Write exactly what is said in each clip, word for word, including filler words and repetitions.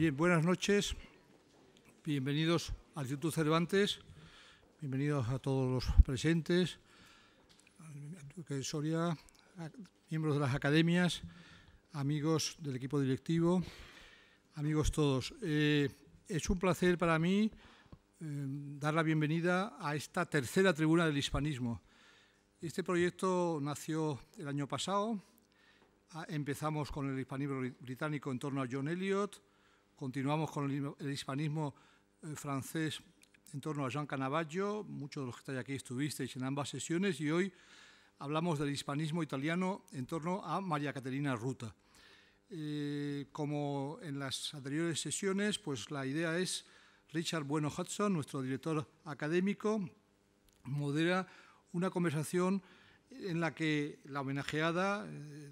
Bien, buenas noches, bienvenidos al Instituto Cervantes, bienvenidos a todos los presentes, Soria, miembros de las academias, amigos del equipo directivo, amigos todos. Eh, es un placer para mí eh, dar la bienvenida a esta tercera tribuna del hispanismo. Este proyecto nació el año pasado, empezamos con el hispanismo británico en torno a John Elliot, continuamos con el hispanismo eh, francés en torno a Jean Canavaggio, muchos de los que estáis aquí estuvisteis en ambas sesiones, y hoy hablamos del hispanismo italiano en torno a María Caterina Ruta. Eh, como en las anteriores sesiones, pues la idea es, Richard Bueno Hudson, nuestro director académico, modera una conversación en la que la homenajeada eh,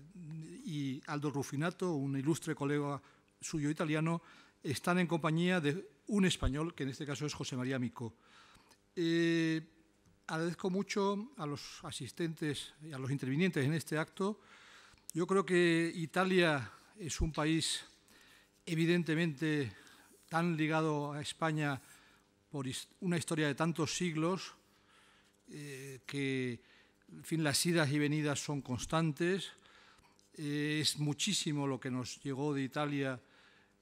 y Aldo Ruffinatto, un ilustre colega suyo italiano, están en compañía de un español, que en este caso es José María Micó. Eh, agradezco mucho a los asistentes y a los intervinientes en este acto. Yo creo que Italia es un país evidentemente tan ligado a España por una historia de tantos siglos, eh, que en fin, las idas y venidas son constantes. Eh, es muchísimo lo que nos llegó de Italia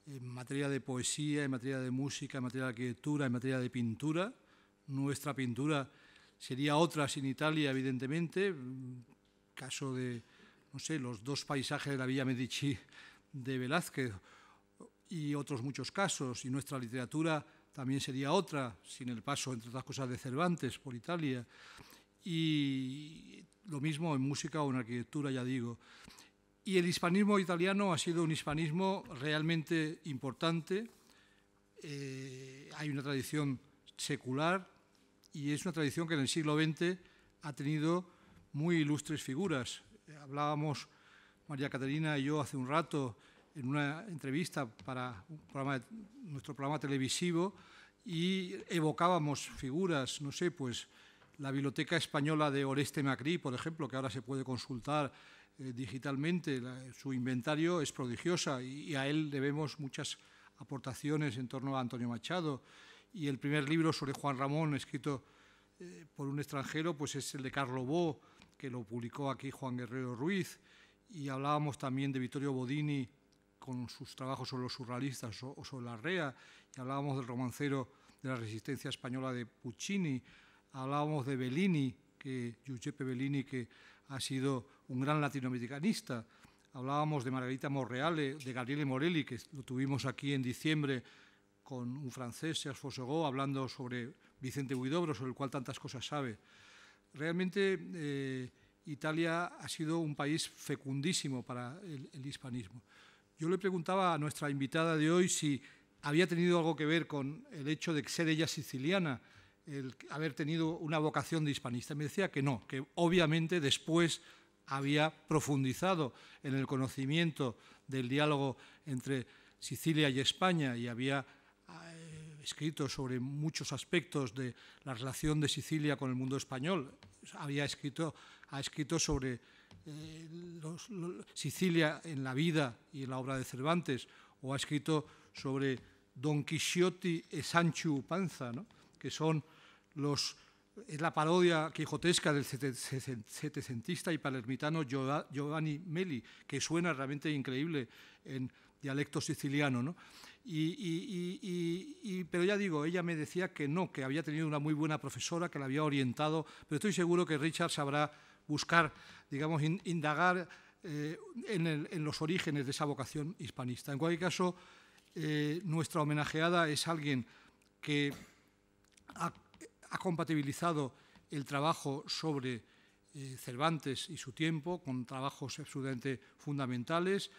en materia de poesía, en materia de música, en materia de arquitectura, en materia de pintura. Nuestra pintura sería otra sin Italia, evidentemente. Caso de, no sé, los dos paisajes de la Villa Medici de Velázquez y otros muchos casos. Y nuestra literatura también sería otra sin el paso, entre otras cosas, de Cervantes por Italia. Y lo mismo en música o en arquitectura, ya digo. Y el hispanismo italiano ha sido un hispanismo realmente importante. Eh, hay una tradición secular y es una tradición que en el siglo veinte ha tenido muy ilustres figuras. Hablábamos, María Caterina y yo, hace un rato en una entrevista para un programa, nuestro programa televisivo, y evocábamos figuras, no sé, pues la Biblioteca Española de Oreste Macri, por ejemplo, que ahora se puede consultar digitalmente, la, su inventario es prodigiosa y, y a él debemos muchas aportaciones en torno a Antonio Machado, y el primer libro sobre Juan Ramón escrito eh, por un extranjero pues es el de Carlo Bo, que lo publicó aquí Juan Guerrero Ruiz, y hablábamos también de Vittorio Bodini con sus trabajos sobre los surrealistas o, o sobre la Rea, y hablábamos del romancero de la Resistencia Española de Puccini, hablábamos de Bellini, que, Giuseppe Bellini, que ha sido un gran latinoamericanista. Hablábamos de Margarita Morreale, de Gabriele Morelli, que lo tuvimos aquí en diciembre con un francés, Charles Fossego, hablando sobre Vicente Huidobro, sobre el cual tantas cosas sabe. Realmente eh, Italia ha sido un país fecundísimo para el, el hispanismo. Yo le preguntaba a nuestra invitada de hoy si había tenido algo que ver con el hecho de ser ella siciliana, el haber tenido una vocación de hispanista. Me decía que no, que obviamente después había profundizado en el conocimiento del diálogo entre Sicilia y España y había eh, escrito sobre muchos aspectos de la relación de Sicilia con el mundo español. Había escrito, ha escrito sobre eh, los, los, Sicilia en la vida y en la obra de Cervantes, o ha escrito sobre Don Quixote e Sancho Panza, ¿no?, que son los, es la parodia quijotesca del setecentista y palermitano Giovanni Meli, que suena realmente increíble en dialecto siciliano, ¿no? Y, y, y, y, pero ya digo, ella me decía que no, que había tenido una muy buena profesora, que la había orientado, pero estoy seguro que Richard sabrá buscar, digamos, in, indagar eh, en, el, en los orígenes de esa vocación hispanista. En cualquier caso, eh, nuestra homenajeada es alguien que Ha, ha compatibilizado el trabajo sobre eh, Cervantes y su tiempo con trabajos absolutamente fundamentales,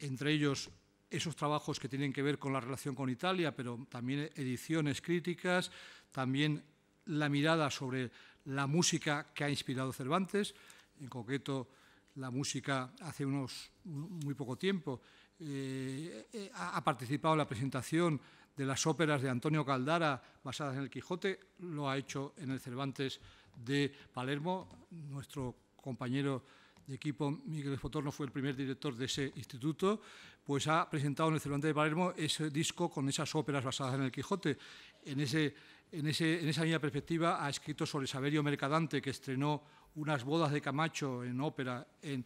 entre ellos esos trabajos que tienen que ver con la relación con Italia, pero también ediciones críticas, también la mirada sobre la música que ha inspirado Cervantes, en concreto la música hace unos muy poco tiempo. Eh, eh, ha participado en la presentación de las óperas de Antonio Caldara basadas en el Quijote, lo ha hecho en el Cervantes de Palermo, nuestro compañero de equipo Miguel Fotorno fue el primer director de ese instituto, pues ha presentado en el Cervantes de Palermo ese disco con esas óperas basadas en el Quijote. En, ese, en, ese, en esa misma perspectiva ha escrito sobre Saverio Mercadante, que estrenó Unas bodas de Camacho en ópera, en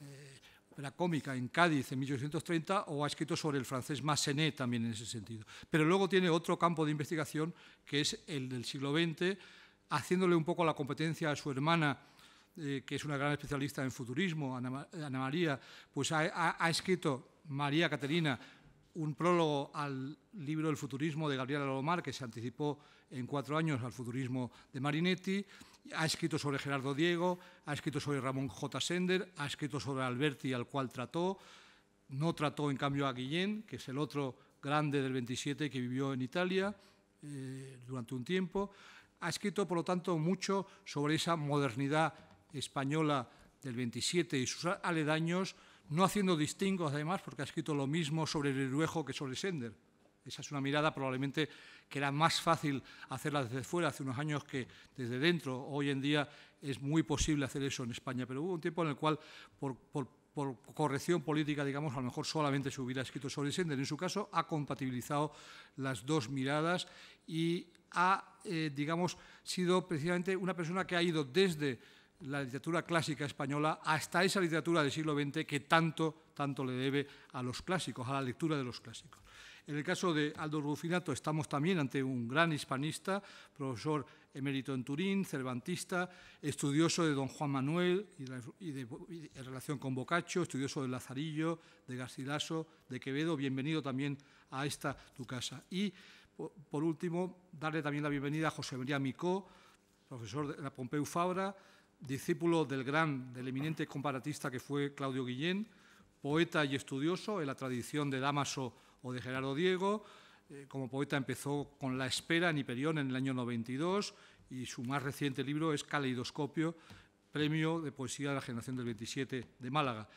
eh, ópera cómica en Cádiz en mil ochocientos treinta, o ha escrito sobre el francés Massenet también en ese sentido. Pero luego tiene otro campo de investigación, que es el del siglo veinte, haciéndole un poco la competencia a su hermana, Eh, que es una gran especialista en futurismo, Ana, Ana María, pues ha, ha, ha escrito María Caterina un prólogo al libro El futurismo de Gabriele Alomar, que se anticipó en cuatro años al futurismo de Marinetti, ha escrito sobre Gerardo Diego, ha escrito sobre Ramón J. Sender, ha escrito sobre Alberti, al cual trató, no trató en cambio a Guillén, que es el otro grande del veintisiete que vivió en Italia eh, durante un tiempo, ha escrito por lo tanto mucho sobre esa modernidad española del veintisiete y sus aledaños, no haciendo distingos además, porque ha escrito lo mismo sobre Viruejo que sobre Sender. Esa es una mirada probablemente que era más fácil hacerla desde fuera hace unos años que desde dentro. Hoy en día es muy posible hacer eso en España, pero hubo un tiempo en el cual, por, por, por corrección política, digamos, a lo mejor solamente se hubiera escrito sobre Sender. En su caso, ha compatibilizado las dos miradas y ha, eh, digamos, sido precisamente una persona que ha ido desde la literatura clásica española hasta esa literatura del siglo veinte que tanto, tanto le debe a los clásicos, a la lectura de los clásicos. En el caso de Aldo Ruffinatto estamos también ante un gran hispanista, profesor emérito en Turín, cervantista, estudioso de don Juan Manuel y de, y de, y de, en relación con Boccaccio, estudioso de Lazarillo, de Garcilaso, de Quevedo. Bienvenido también a esta tu casa. Y, por, por último, darle también la bienvenida a José María Micó, profesor de la Pompeu Fabra, discípulo del gran, del eminente comparatista que fue Claudio Guillén, poeta y estudioso en la tradición de Dámaso o de Gerardo Diego. Eh, como poeta empezó con La espera en Hiperión en el año noventa y dos y su más reciente libro es Caleidoscopio, premio de poesía de la generación del veintisiete de Málaga.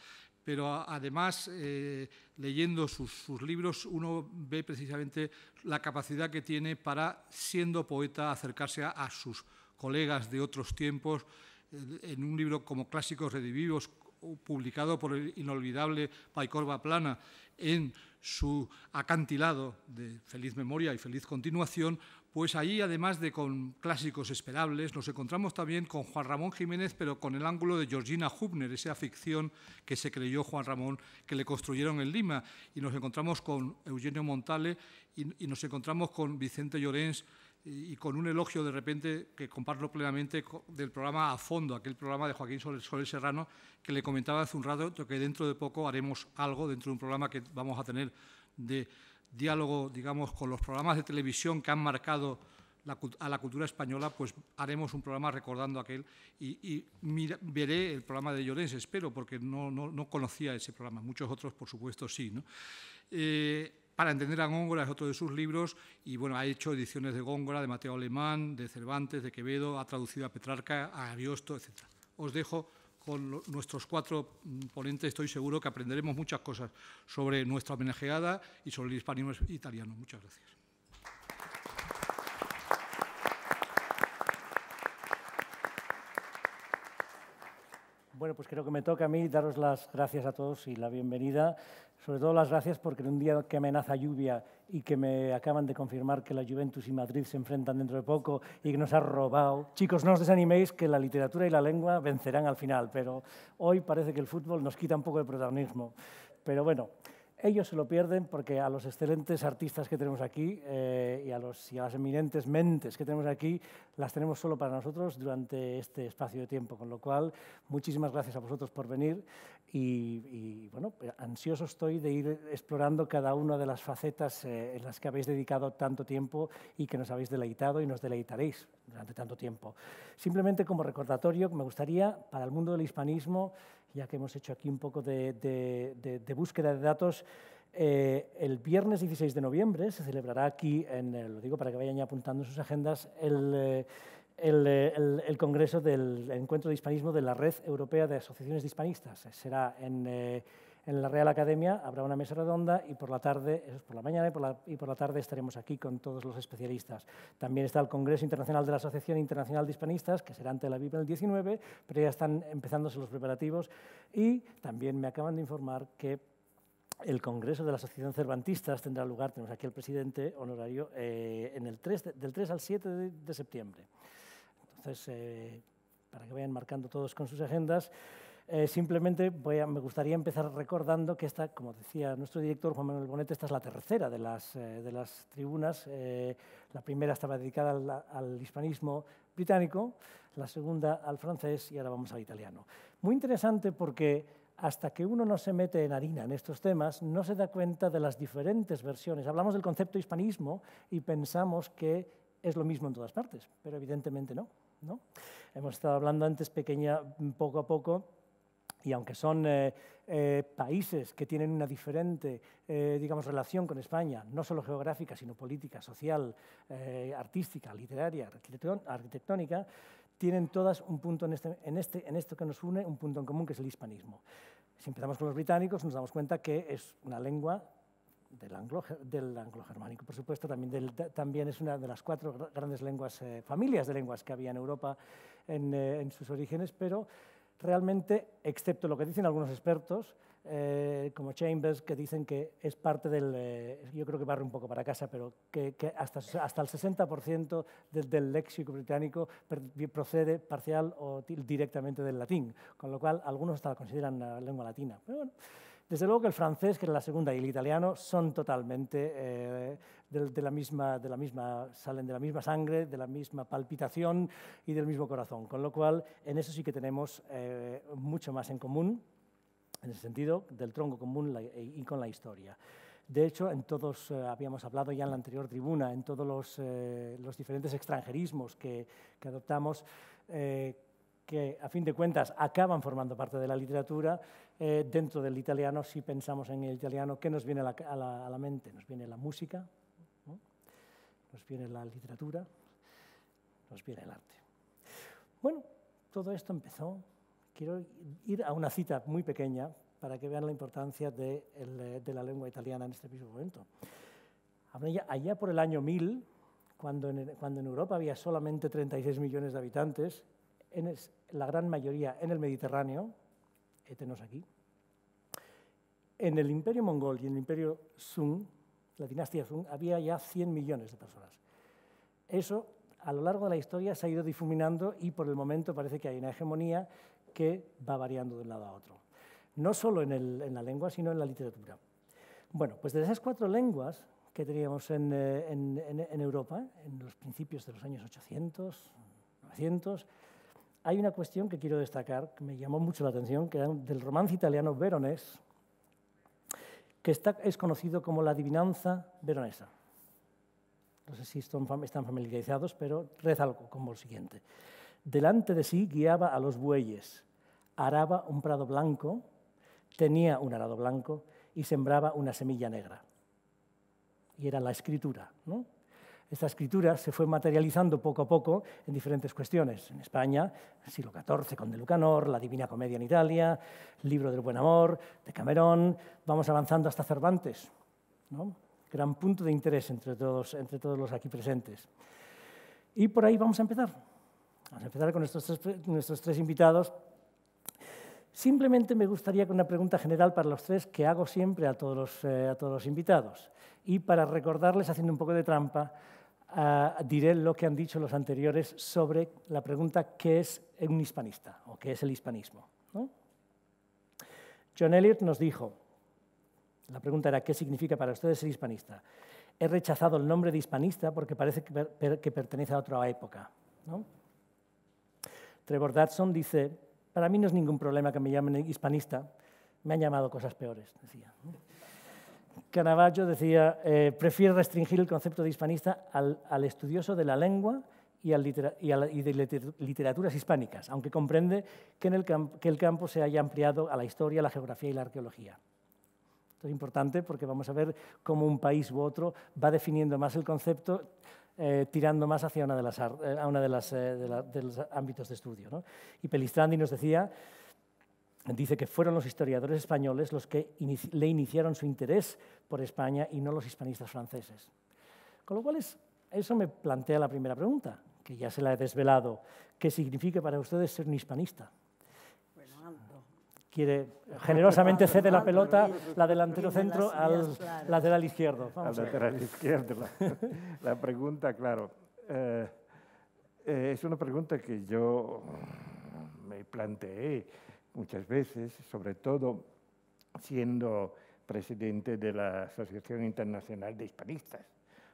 Pero a, además, eh, leyendo sus, sus libros, uno ve precisamente la capacidad que tiene para, siendo poeta, acercarse a, a sus colegas de otros tiempos. En un libro como Clásicos Redivivos, publicado por el inolvidable Paicorba Plana, en su acantilado de Feliz Memoria y Feliz Continuación, pues ahí, además de con clásicos esperables, nos encontramos también con Juan Ramón Jiménez, pero con el ángulo de Georgina Hübner, esa ficción que se creyó Juan Ramón, que le construyeron en Lima. Y nos encontramos con Eugenio Montale y, y nos encontramos con Vicente Llorens, y con un elogio de repente que comparto plenamente del programa A Fondo, aquel programa de Joaquín Soler Serrano, que le comentaba hace un rato que dentro de poco haremos algo, dentro de un programa que vamos a tener de diálogo, digamos, con los programas de televisión que han marcado la, a la cultura española, pues haremos un programa recordando aquel y, y mira, veré el programa de Llorens, espero, porque no, no, no conocía ese programa, muchos otros, por supuesto, sí, ¿no? Eh, Para entender a Góngora es otro de sus libros y, bueno, ha hecho ediciones de Góngora, de Mateo Alemán, de Cervantes, de Quevedo, ha traducido a Petrarca, a Ariosto, etcétera. Os dejo con lo, nuestros cuatro ponentes, estoy seguro que aprenderemos muchas cosas sobre nuestra homenajeada y sobre el hispanismo italiano. Muchas gracias. Bueno, pues creo que me toca a mí daros las gracias a todos y la bienvenida. Sobre todo las gracias porque en un día que amenaza lluvia y que me acaban de confirmar que la Juventus y Madrid se enfrentan dentro de poco y que nos ha robado. Chicos, no os desaniméis que la literatura y la lengua vencerán al final, pero hoy parece que el fútbol nos quita un poco de protagonismo. Pero bueno, ellos se lo pierden porque a los excelentes artistas que tenemos aquí eh, y, a los, y a las eminentes mentes que tenemos aquí, las tenemos solo para nosotros durante este espacio de tiempo. Con lo cual, muchísimas gracias a vosotros por venir y, y bueno, ansioso estoy de ir explorando cada una de las facetas eh, en las que habéis dedicado tanto tiempo y que nos habéis deleitado y nos deleitaréis durante tanto tiempo. Simplemente como recordatorio, me gustaría, para el mundo del hispanismo, ya que hemos hecho aquí un poco de, de, de, de búsqueda de datos, eh, el viernes dieciséis de noviembre se celebrará aquí, en, lo digo para que vayan apuntando en sus agendas, el, el, el, el Congreso del Encuentro de Hispanismo de la Red Europea de Asociaciones de Hispanistas. Será en, eh, en la Real Academia habrá una mesa redonda y por la tarde, eso es por la mañana, y por la, y por la tarde estaremos aquí con todos los especialistas. También está el Congreso Internacional de la Asociación Internacional de Hispanistas, que será en Tel Aviv el diecinueve, pero ya están empezándose los preparativos y también me acaban de informar que el Congreso de la Asociación Cervantistas tendrá lugar, tenemos aquí al presidente honorario, eh, en el tres, del tres al siete de septiembre. Entonces, eh, para que vayan marcando todos con sus agendas, Eh, simplemente voy a, me gustaría empezar recordando que esta, como decía nuestro director Juan Manuel Bonete, esta es la tercera de las, eh, de las tribunas. Eh, la primera estaba dedicada al, al hispanismo británico, la segunda al francés y ahora vamos al italiano. Muy interesante porque hasta que uno no se mete en harina en estos temas, no se da cuenta de las diferentes versiones. Hablamos del concepto hispanismo y pensamos que es lo mismo en todas partes, pero evidentemente no, ¿no? Hemos estado hablando antes pequeña, poco a poco, y aunque son eh, eh, países que tienen una diferente eh, digamos, relación con España, no solo geográfica, sino política, social, eh, artística, literaria, arquitectónica, tienen todas un punto en, este, en, este, en esto que nos une, un punto en común, que es el hispanismo. Si empezamos con los británicos, nos damos cuenta que es una lengua del anglo, del anglo-germánico, por supuesto, también, del, también es una de las cuatro grandes lenguas, eh, familias de lenguas que había en Europa en, eh, en sus orígenes, pero realmente, excepto lo que dicen algunos expertos, eh, como Chambers, que dicen que es parte del, eh, yo creo que barre un poco para casa, pero que, que hasta, hasta el sesenta por ciento de, del léxico británico procede parcial o directamente del latín, con lo cual algunos hasta la consideran una lengua latina. Pero bueno, desde luego que el francés, que es la segunda, y el italiano son totalmente eh, de, de la misma, de la misma, salen de la misma sangre, de la misma palpitación y del mismo corazón. Con lo cual, en eso sí que tenemos eh, mucho más en común, en el sentido del tronco común la, y con la historia. De hecho, en todos, eh, habíamos hablado ya en la anterior tribuna, en todos los, eh, los diferentes extranjerismos que, que adoptamos, eh, que a fin de cuentas acaban formando parte de la literatura, eh, dentro del italiano, si pensamos en el italiano, ¿qué nos viene a la, a la, a la mente? Nos viene la música, ¿no? Nos viene la literatura, nos viene el arte. Bueno, todo esto empezó. Quiero ir a una cita muy pequeña para que vean la importancia de, el, de la lengua italiana en este mismo momento. Allá por el año mil, cuando en, cuando en Europa había solamente treinta y seis millones de habitantes, en es, la gran mayoría en el Mediterráneo, étenos aquí, en el Imperio Mongol y en el Imperio Sung, la dinastía Sung, había ya cien millones de personas. Eso, a lo largo de la historia, se ha ido difuminando y por el momento parece que hay una hegemonía que va variando de un lado a otro. No solo en, el, en la lengua, sino en la literatura. Bueno, pues de esas cuatro lenguas que teníamos en, en, en, en Europa, en los principios de los años ochocientos, novecientos, hay una cuestión que quiero destacar, que me llamó mucho la atención, que era del romance italiano veronés, que está, es conocido como la adivinanza veronesa. No sé si están familiarizados, pero reza algo como lo siguiente. Delante de sí guiaba a los bueyes, araba un prado blanco, tenía un arado blanco y sembraba una semilla negra. Y era la escritura, ¿no? Esta escritura se fue materializando poco a poco en diferentes cuestiones. En España, siglo catorce, Conde Lucanor, la Divina Comedia en Italia, el Libro del Buen Amor, de Camerón, vamos avanzando hasta Cervantes, ¿no? Gran punto de interés entre todos, entre todos los aquí presentes. Y por ahí vamos a empezar. Vamos a empezar con nuestros tres, nuestros tres invitados. Simplemente me gustaría una pregunta general para los tres que hago siempre a todos los, eh, a todos los invitados. Y para recordarles, haciendo un poco de trampa, eh, diré lo que han dicho los anteriores sobre la pregunta ¿qué es un hispanista? O ¿qué es el hispanismo?, ¿no? John Elliot nos dijo, la pregunta era ¿qué significa para ustedes ser hispanista? He rechazado el nombre de hispanista porque parece que, per que pertenece a otra época, ¿no? Trevor Dodson dice, para mí no es ningún problema que me llamen hispanista, me han llamado cosas peores, decía. Canavaggio decía, eh, prefiero restringir el concepto de hispanista al, al estudioso de la lengua y, al litera, y, a la, y de literaturas hispánicas, aunque comprende que, en el camp, que el campo se haya ampliado a la historia, la geografía y la arqueología. Esto es importante porque vamos a ver cómo un país u otro va definiendo más el concepto, Eh, tirando más hacia uno de, eh, de, eh, de, de los ámbitos de estudio, ¿no? Y Pelistrandi nos decía dice que fueron los historiadores españoles los que inici- le iniciaron su interés por España y no los hispanistas franceses. Con lo cual, es, eso me plantea la primera pregunta, que ya se la he desvelado. ¿Qué significa para ustedes ser un hispanista? Bueno, Aldo. Quiere, generosamente cede la pelota, la delantero centro al lateral izquierdo. Al lateral izquierdo. La, la pregunta, claro, eh, eh, es una pregunta que yo me planteé muchas veces, sobre todo siendo presidente de la Asociación Internacional de Hispanistas.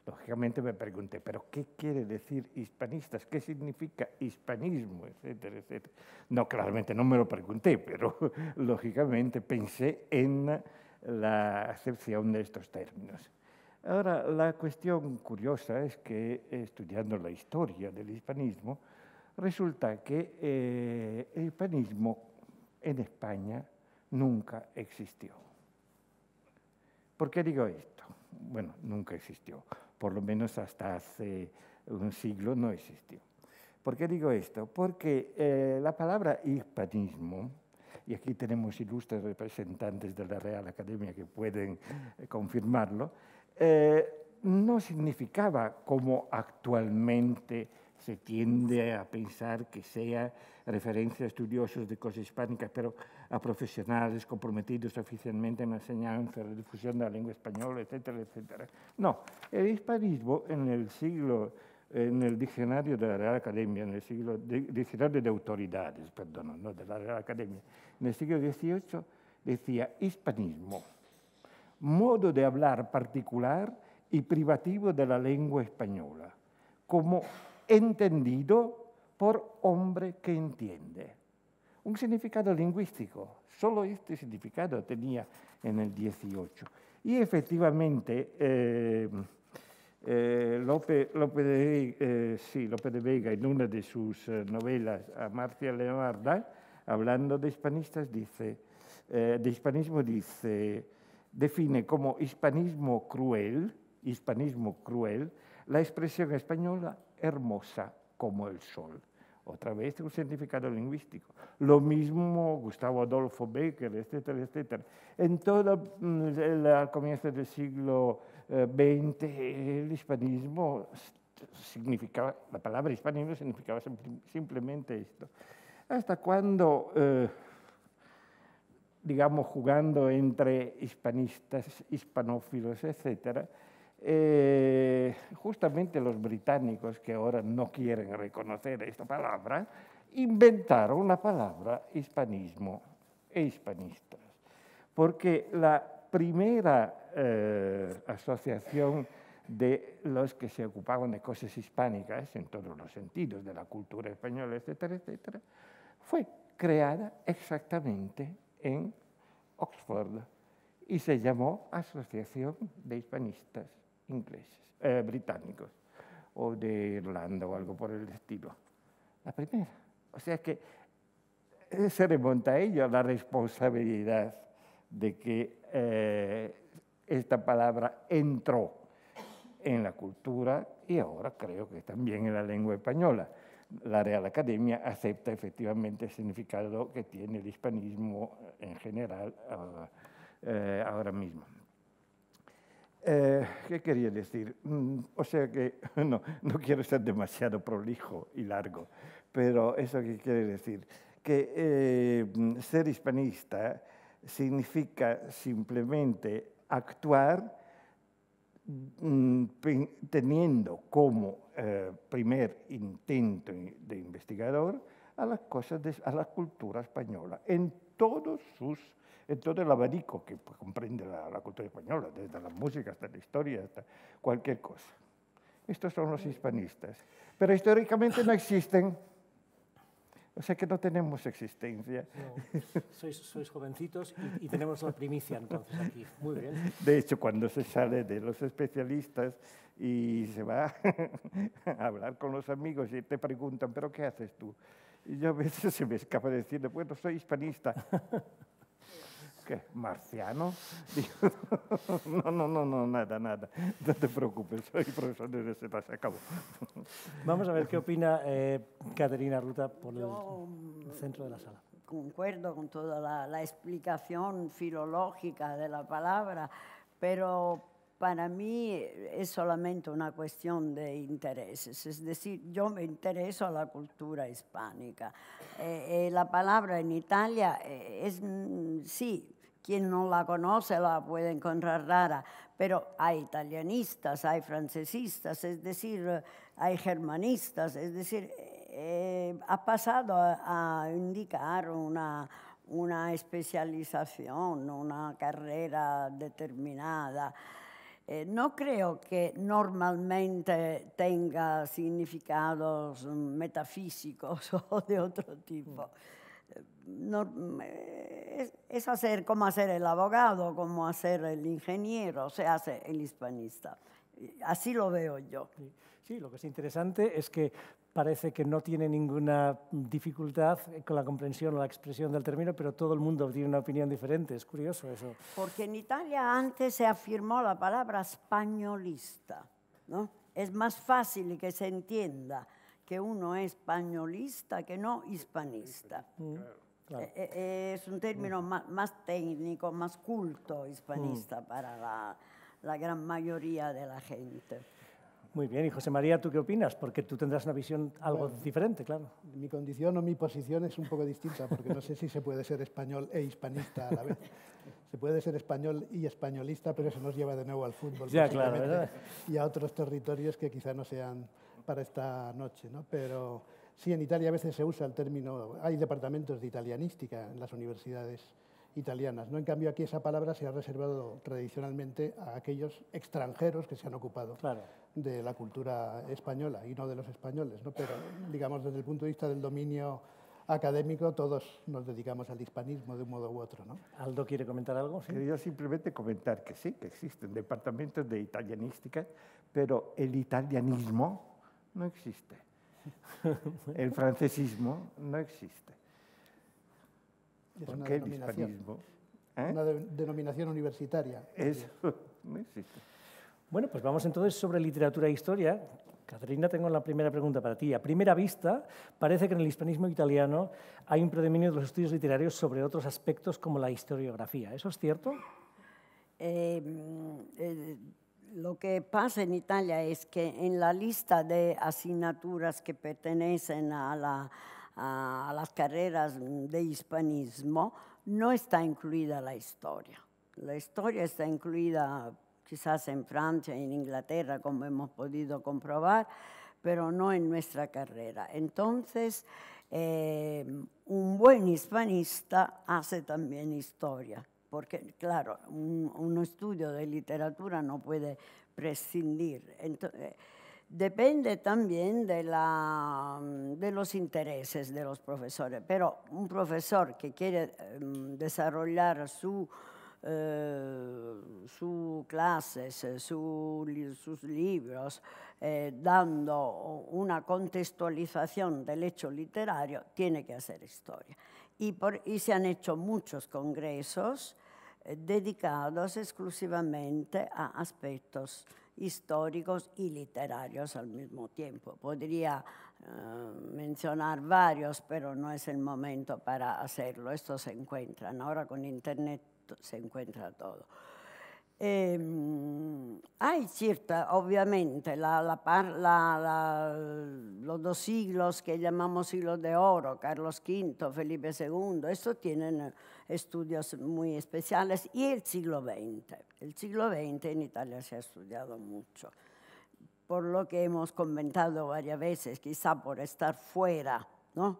Lógicamente me pregunté, ¿pero qué quiere decir hispanistas? ¿Qué significa hispanismo? Etcétera, etcétera. No, claramente no me lo pregunté, pero lógicamente pensé en la acepción de estos términos. Ahora, la cuestión curiosa es que, estudiando la historia del hispanismo, resulta que eh, el hispanismo en España nunca existió. ¿Por qué digo esto? Bueno, nunca existió. Por lo menos hasta hace un siglo no existió. ¿Por qué digo esto? Porque eh, la palabra hispanismo, y aquí tenemos ilustres representantes de la Real Academia que pueden eh, confirmarlo, eh, no significaba, como actualmente se tiende a pensar, que sea referencia a estudiosos de cosas hispánicas, pero a profesionales comprometidos oficialmente en la enseñanza, la difusión de la lengua española, etcétera, etcétera. No, el hispanismo en el siglo, en el diccionario de la Real Academia, en el siglo, diccionario de autoridades, perdón, no de la Real Academia, en el siglo dieciocho decía hispanismo, modo de hablar particular y privativo de la lengua española, como entendido por hombre que entiende. Un significado lingüístico, solo este significado tenía en el dieciocho. Y efectivamente, eh, eh, Lope, Lope, de, eh, sí, Lope de Vega, en una de sus novelas, a Marcia Leonarda, hablando de hispanistas, dice, eh, de hispanismo dice, define como hispanismo cruel, hispanismo cruel, la expresión española hermosa como el sol. Otra vez, un significado lingüístico. Lo mismo Gustavo Adolfo Bécquer, etcétera, etcétera. En todo el comienzo del siglo veinte, el hispanismo significaba, la palabra hispanismo significaba simplemente esto. Hasta cuando, eh, digamos, jugando entre hispanistas, hispanófilos, etcétera, Eh, justamente los británicos, que ahora no quieren reconocer esta palabra, inventaron la palabra hispanismo e hispanistas, porque la primera eh, asociación de los que se ocupaban de cosas hispánicas, en todos los sentidos, de la cultura española, etcétera, etcétera, fue creada exactamente en Oxford y se llamó Asociación de Hispanistas ingleses, eh, británicos, o de Irlanda o algo por el estilo. La primera. O sea que eh, se remonta a ello la responsabilidad de que eh, esta palabra entró en la cultura y ahora creo que también en la lengua española. La Real Academia acepta efectivamente el significado que tiene el hispanismo en general eh, ahora mismo. Eh, ¿Qué quería decir? Mm, o sea que, no, no quiero ser demasiado prolijo y largo, pero eso que quiere decir, que eh, ser hispanista significa simplemente actuar mm, teniendo como eh, primer intento de investigador a las cosas, de, a la cultura española, en todos sus en todo el abanico que comprende la, la cultura española, desde la música hasta la historia, hasta cualquier cosa. Estos son los hispanistas. Pero históricamente no existen. O sea que no tenemos existencia. No, sois, sois jovencitos y, y tenemos la primicia entonces aquí. Muy bien. De hecho, cuando se sale de los especialistas y se va a hablar con los amigos y te preguntan, ¿pero qué haces tú? Y yo a veces se me escapa de decirle, bueno, soy hispanista. ¿Qué? ¿Marciano? No, no, no, no, nada, nada. No te preocupes, soy profesor de universidad, se acabó. Vamos a ver qué opina eh, Caterina Ruta por el Yo, centro de la sala. concuerdo con toda la, la explicación filológica de la palabra, pero para mí es solamente una cuestión de intereses, es decir, yo me intereso a la cultura hispánica. Eh, eh, la palabra en Italia eh, es, mm, sí, quien no la conoce la puede encontrar rara, pero hay italianistas, hay francesistas, es decir, hay germanistas, es decir, eh, ha pasado a, a indicar una, una especialización, una carrera determinada. Eh, no creo que normalmente tenga significados metafísicos o de otro tipo. No, es, es hacer como hacer el abogado, como hacer el ingeniero, se hace el hispanista. Así lo veo yo. Sí, sí, lo que es interesante es que parece que no tiene ninguna dificultad con la comprensión o la expresión del término, pero todo el mundo tiene una opinión diferente. Es curioso eso. Porque en Italia antes se afirmó la palabra españolista, ¿no? Es más fácil que se entienda que uno es españolista que no hispanista. Mm. Claro. Es un término mm. más, más técnico, más culto hispanista mm. para la, la gran mayoría de la gente. Muy bien, y José María, ¿tú qué opinas? Porque tú tendrás una visión algo bueno, diferente, claro. Mi condición o mi posición es un poco distinta, porque no sé si se puede ser español e hispanista a la vez. Se puede ser español y españolista, pero eso nos lleva de nuevo al fútbol. Ya, claro, ¿verdad? Y a otros territorios que quizá no sean para esta noche, ¿no? Pero sí, en Italia a veces se usa el término, hay departamentos de italianística en las universidades italianas, ¿no? En cambio, aquí esa palabra se ha reservado tradicionalmente a aquellos extranjeros que se han ocupado claro. de la cultura española y no de los españoles, ¿no? Pero, digamos, desde el punto de vista del dominio académico, todos nos dedicamos al hispanismo de un modo u otro, ¿no? Aldo quiere comentar algo. ¿Sí? Quería simplemente comentar que sí, que existen departamentos de italianística, pero el italianismo no existe. El francesismo no existe. ¿Por qué el hispanismo? ¿Eh? Una de denominación universitaria. Eso no existe. Bueno, pues vamos entonces sobre literatura e historia. Caterina, tengo la primera pregunta para ti. A primera vista, parece que en el hispanismo italiano hay un predominio de los estudios literarios sobre otros aspectos como la historiografía. ¿Eso es cierto? Eh, eh, Lo que pasa en Italia es que en la lista de asignaturas que pertenecen a, la, a las carreras de hispanismo no está incluida la historia. La historia está incluida quizás en Francia, en Inglaterra, como hemos podido comprobar, pero no en nuestra carrera. Entonces, eh, un buen hispanista hace también historia. Porque, claro, un, un estudio de literatura no puede prescindir. Entonces, depende también de, la, de los intereses de los profesores, pero un profesor que quiere desarrollar su, eh, sus clases, su, sus libros, eh, dando una contextualización del hecho literario, tiene que hacer historia. Y, por, y se han hecho muchos congresos dedicados exclusivamente a aspectos históricos y literarios al mismo tiempo. Podría eh, mencionar varios, pero no es el momento para hacerlo. Estos se encuentran, ahora con Internet se encuentra todo. Eh, hay cierta, obviamente, la, la, la, la, los dos siglos que llamamos siglos de oro, Carlos quinto, Felipe segundo, estos tienen estudios muy especiales, y el siglo veinte. El siglo veinte en Italia se ha estudiado mucho, por lo que hemos comentado varias veces, quizá por estar fuera, ¿no?,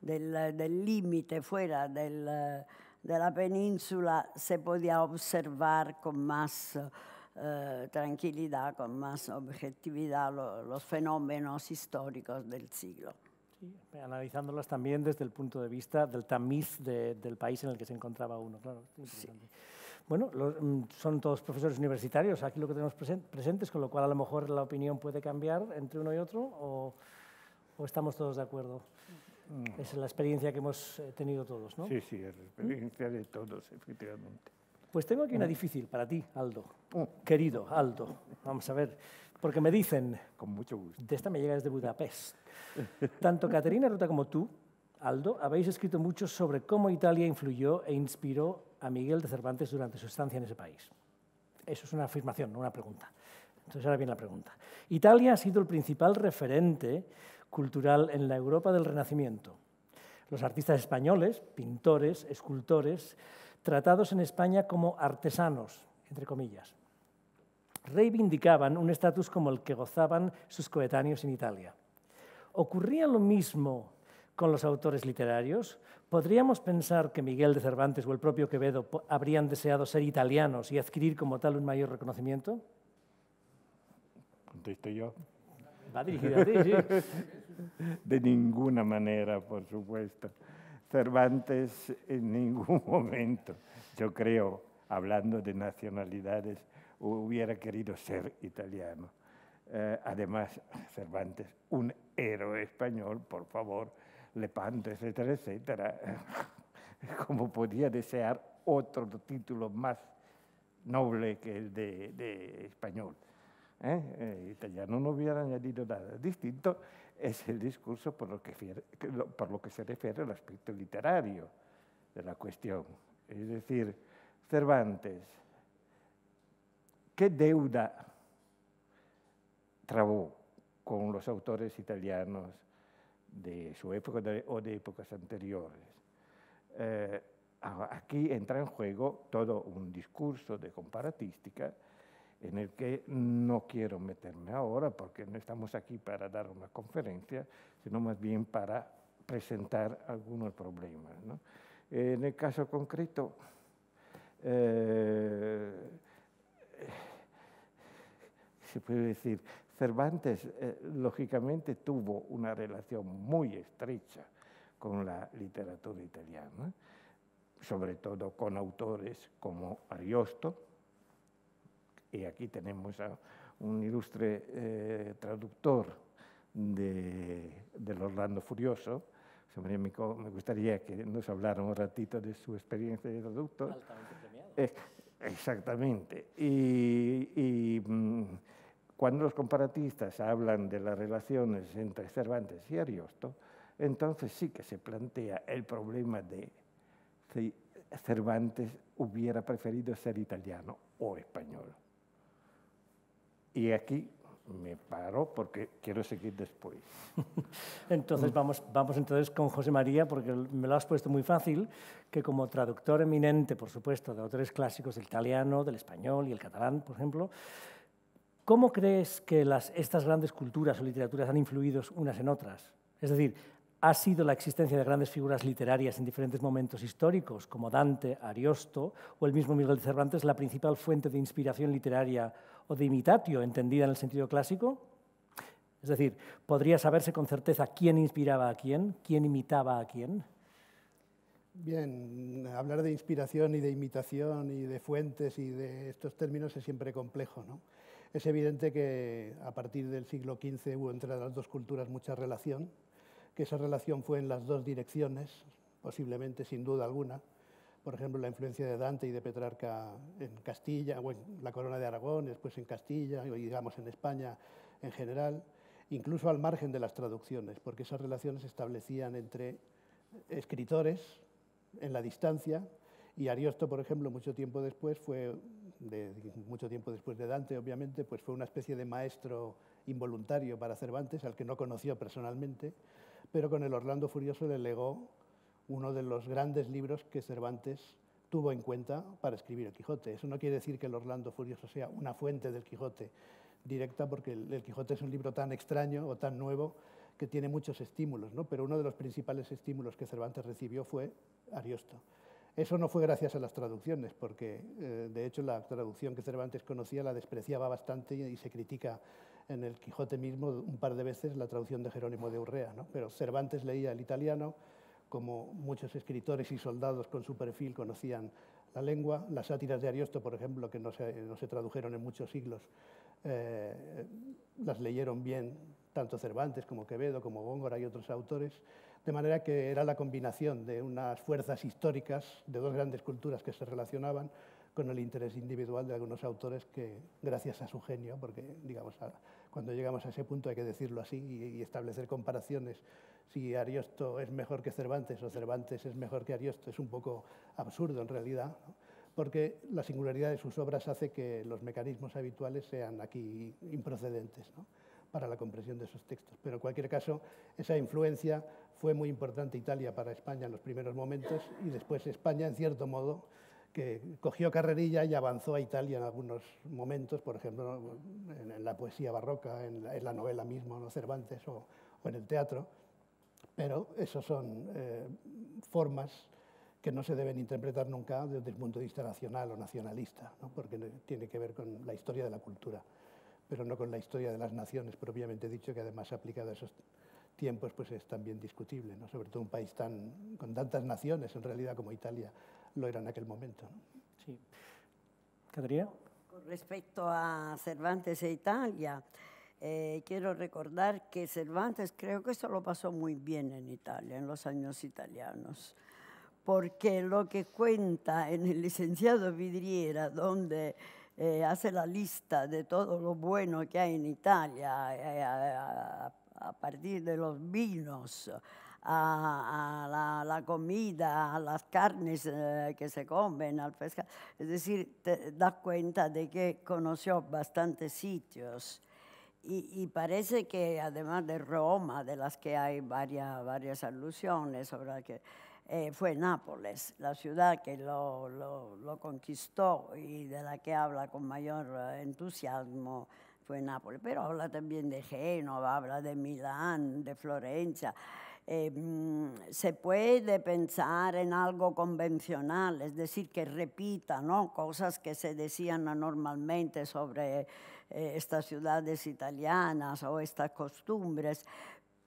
del límite, fuera del... de la península se podía observar con más eh, tranquilidad, con más objetividad lo, los fenómenos históricos del siglo. Sí, analizándolos también desde el punto de vista del tamiz de, del país en el que se encontraba uno. Claro, sí. Bueno, los, son todos profesores universitarios, aquí lo que tenemos presentes, con lo cual a lo mejor la opinión puede cambiar entre uno y otro, o, o estamos todos de acuerdo. Es la experiencia que hemos tenido todos, ¿no? Sí, sí, es la experiencia de todos, efectivamente. Pues tengo aquí una difícil para ti, Aldo. Querido Aldo, vamos a ver, porque me dicen... Con mucho gusto. De esta me llega desde Budapest. Tanto Caterina Ruta como tú Aldo, habéis escrito mucho sobre cómo Italia influyó e inspiró a Miguel de Cervantes durante su estancia en ese país. Eso es una afirmación, no una pregunta. Entonces, ahora viene la pregunta. Italia ha sido el principal referente cultural en la Europa del Renacimiento. Los artistas españoles, pintores, escultores, tratados en España como artesanos, entre comillas, reivindicaban un estatus como el que gozaban sus coetáneos en Italia. ¿Ocurría lo mismo con los autores literarios? ¿Podríamos pensar que Miguel de Cervantes o el propio Quevedo habrían deseado ser italianos y adquirir como tal un mayor reconocimiento? Contesto yo. Va dirigido a ti, sí. De ninguna manera, por supuesto. Cervantes en ningún momento, yo creo, hablando de nacionalidades, hubiera querido ser italiano. Eh, además, Cervantes, un héroe español, por favor, Lepanto, etcétera, etcétera. ¿Cómo podía desear otro título más noble que el de, de español? ¿Eh? Eh, italiano no hubiera añadido nada distinto. Es el discurso por lo, que fiere, por lo que se refiere al aspecto literario de la cuestión. Es decir, Cervantes, ¿qué deuda trabó con los autores italianos de su época de, o de épocas anteriores? Eh, aquí entra en juego todo un discurso de comparatística en el que no quiero meterme ahora, porque no estamos aquí para dar una conferencia, sino más bien para presentar algunos problemas, ¿no? En el caso concreto, eh, se puede decir, Cervantes, eh, lógicamente, tuvo una relación muy estrecha con la literatura italiana, sobre todo con autores como Ariosto. Y aquí tenemos a un ilustre eh, traductor de, del Orlando Furioso. José María Micó, me gustaría que nos hablara un ratito de su experiencia de traductor. Altamente premiado. Eh, exactamente. Y, y cuando los comparatistas hablan de las relaciones entre Cervantes y Ariosto, entonces sí que se plantea el problema de si Cervantes hubiera preferido ser italiano o español. Y aquí me paro porque quiero seguir después. Entonces vamos, vamos entonces con José María, porque me lo has puesto muy fácil, que como traductor eminente, por supuesto, de autores clásicos del italiano, del español y el catalán, por ejemplo, ¿cómo crees que las, estas grandes culturas o literaturas han influido unas en otras? Es decir, ¿ha sido la existencia de grandes figuras literarias en diferentes momentos históricos, como Dante, Ariosto o el mismo Miguel de Cervantes, la principal fuente de inspiración literaria o de imitatio, entendida en el sentido clásico? Es decir, ¿podría saberse con certeza quién inspiraba a quién, quién imitaba a quién? Bien, hablar de inspiración y de imitación y de fuentes y de estos términos es siempre complejo, ¿no? Es evidente que a partir del siglo quince hubo entre las dos culturas mucha relación, que esa relación fue en las dos direcciones, posiblemente sin duda alguna. Por ejemplo, la influencia de Dante y de Petrarca en Castilla, o en la Corona de Aragón, después en Castilla, o digamos en España en general, incluso al margen de las traducciones, porque esas relaciones se establecían entre escritores en la distancia, y Ariosto, por ejemplo, mucho tiempo después, fue de, mucho tiempo después de Dante, obviamente, pues fue una especie de maestro involuntario para Cervantes, al que no conoció personalmente, pero con el Orlando Furioso le legó uno de los grandes libros que Cervantes tuvo en cuenta para escribir el Quijote. Eso no quiere decir que el Orlando Furioso sea una fuente del Quijote directa, porque el Quijote es un libro tan extraño o tan nuevo que tiene muchos estímulos, ¿no? Pero uno de los principales estímulos que Cervantes recibió fue Ariosto. Eso no fue gracias a las traducciones, porque eh, de hecho la traducción que Cervantes conocía la despreciaba bastante y se critica en el Quijote mismo un par de veces la traducción de Jerónimo de Urrea, ¿no? Pero Cervantes leía el italiano, como muchos escritores y soldados con su perfil conocían la lengua. Las sátiras de Ariosto, por ejemplo, que no se, no se tradujeron en muchos siglos, eh, las leyeron bien tanto Cervantes como Quevedo, como Góngora y otros autores, de manera que era la combinación de unas fuerzas históricas de dos grandes culturas que se relacionaban con el interés individual de algunos autores que, gracias a su genio, porque digamos, a, cuando llegamos a ese punto hay que decirlo así y, y establecer comparaciones, si Ariosto es mejor que Cervantes o Cervantes es mejor que Ariosto, es un poco absurdo en realidad, ¿no? Porque la singularidad de sus obras hace que los mecanismos habituales sean aquí improcedentes, ¿no?, para la comprensión de esos textos. Pero en cualquier caso, esa influencia fue muy importante. Italia para España en los primeros momentos y después España, en cierto modo, que cogió carrerilla y avanzó a Italia en algunos momentos, por ejemplo, en la poesía barroca, en la, en la novela misma, ¿no?, Cervantes, o, o en el teatro. Pero esas son eh, formas que no se deben interpretar nunca desde el punto de vista nacional o nacionalista, ¿no?, porque tiene que ver con la historia de la cultura, pero no con la historia de las naciones propiamente dicho, que además aplicada a esos tiempos pues es también discutible, ¿no?, sobre todo un país tan, con tantas naciones en realidad como Italia lo era en aquel momento, ¿no? Sí. Caterina. Con respecto a Cervantes e Italia, eh, quiero recordar que Cervantes creo que eso lo pasó muy bien en Italia, en los años italianos, porque lo que cuenta en el licenciado Vidriera, donde eh, hace la lista de todo lo bueno que hay en Italia, eh, a, a partir de los vinos, a, a la, la comida, a las carnes eh, que se comen, al pescado, es decir, te das cuenta de que conoció bastantes sitios. Y, y parece que además de Roma, de las que hay varias, varias alusiones, sobre la que, eh, fue Nápoles la ciudad que lo, lo, lo conquistó y de la que habla con mayor entusiasmo, fue Nápoles. Pero habla también de Génova, habla de Milán, de Florencia. Eh, se puede pensar en algo convencional, es decir, que repita, ¿no?, cosas que se decían normalmente sobre eh, estas ciudades italianas o estas costumbres,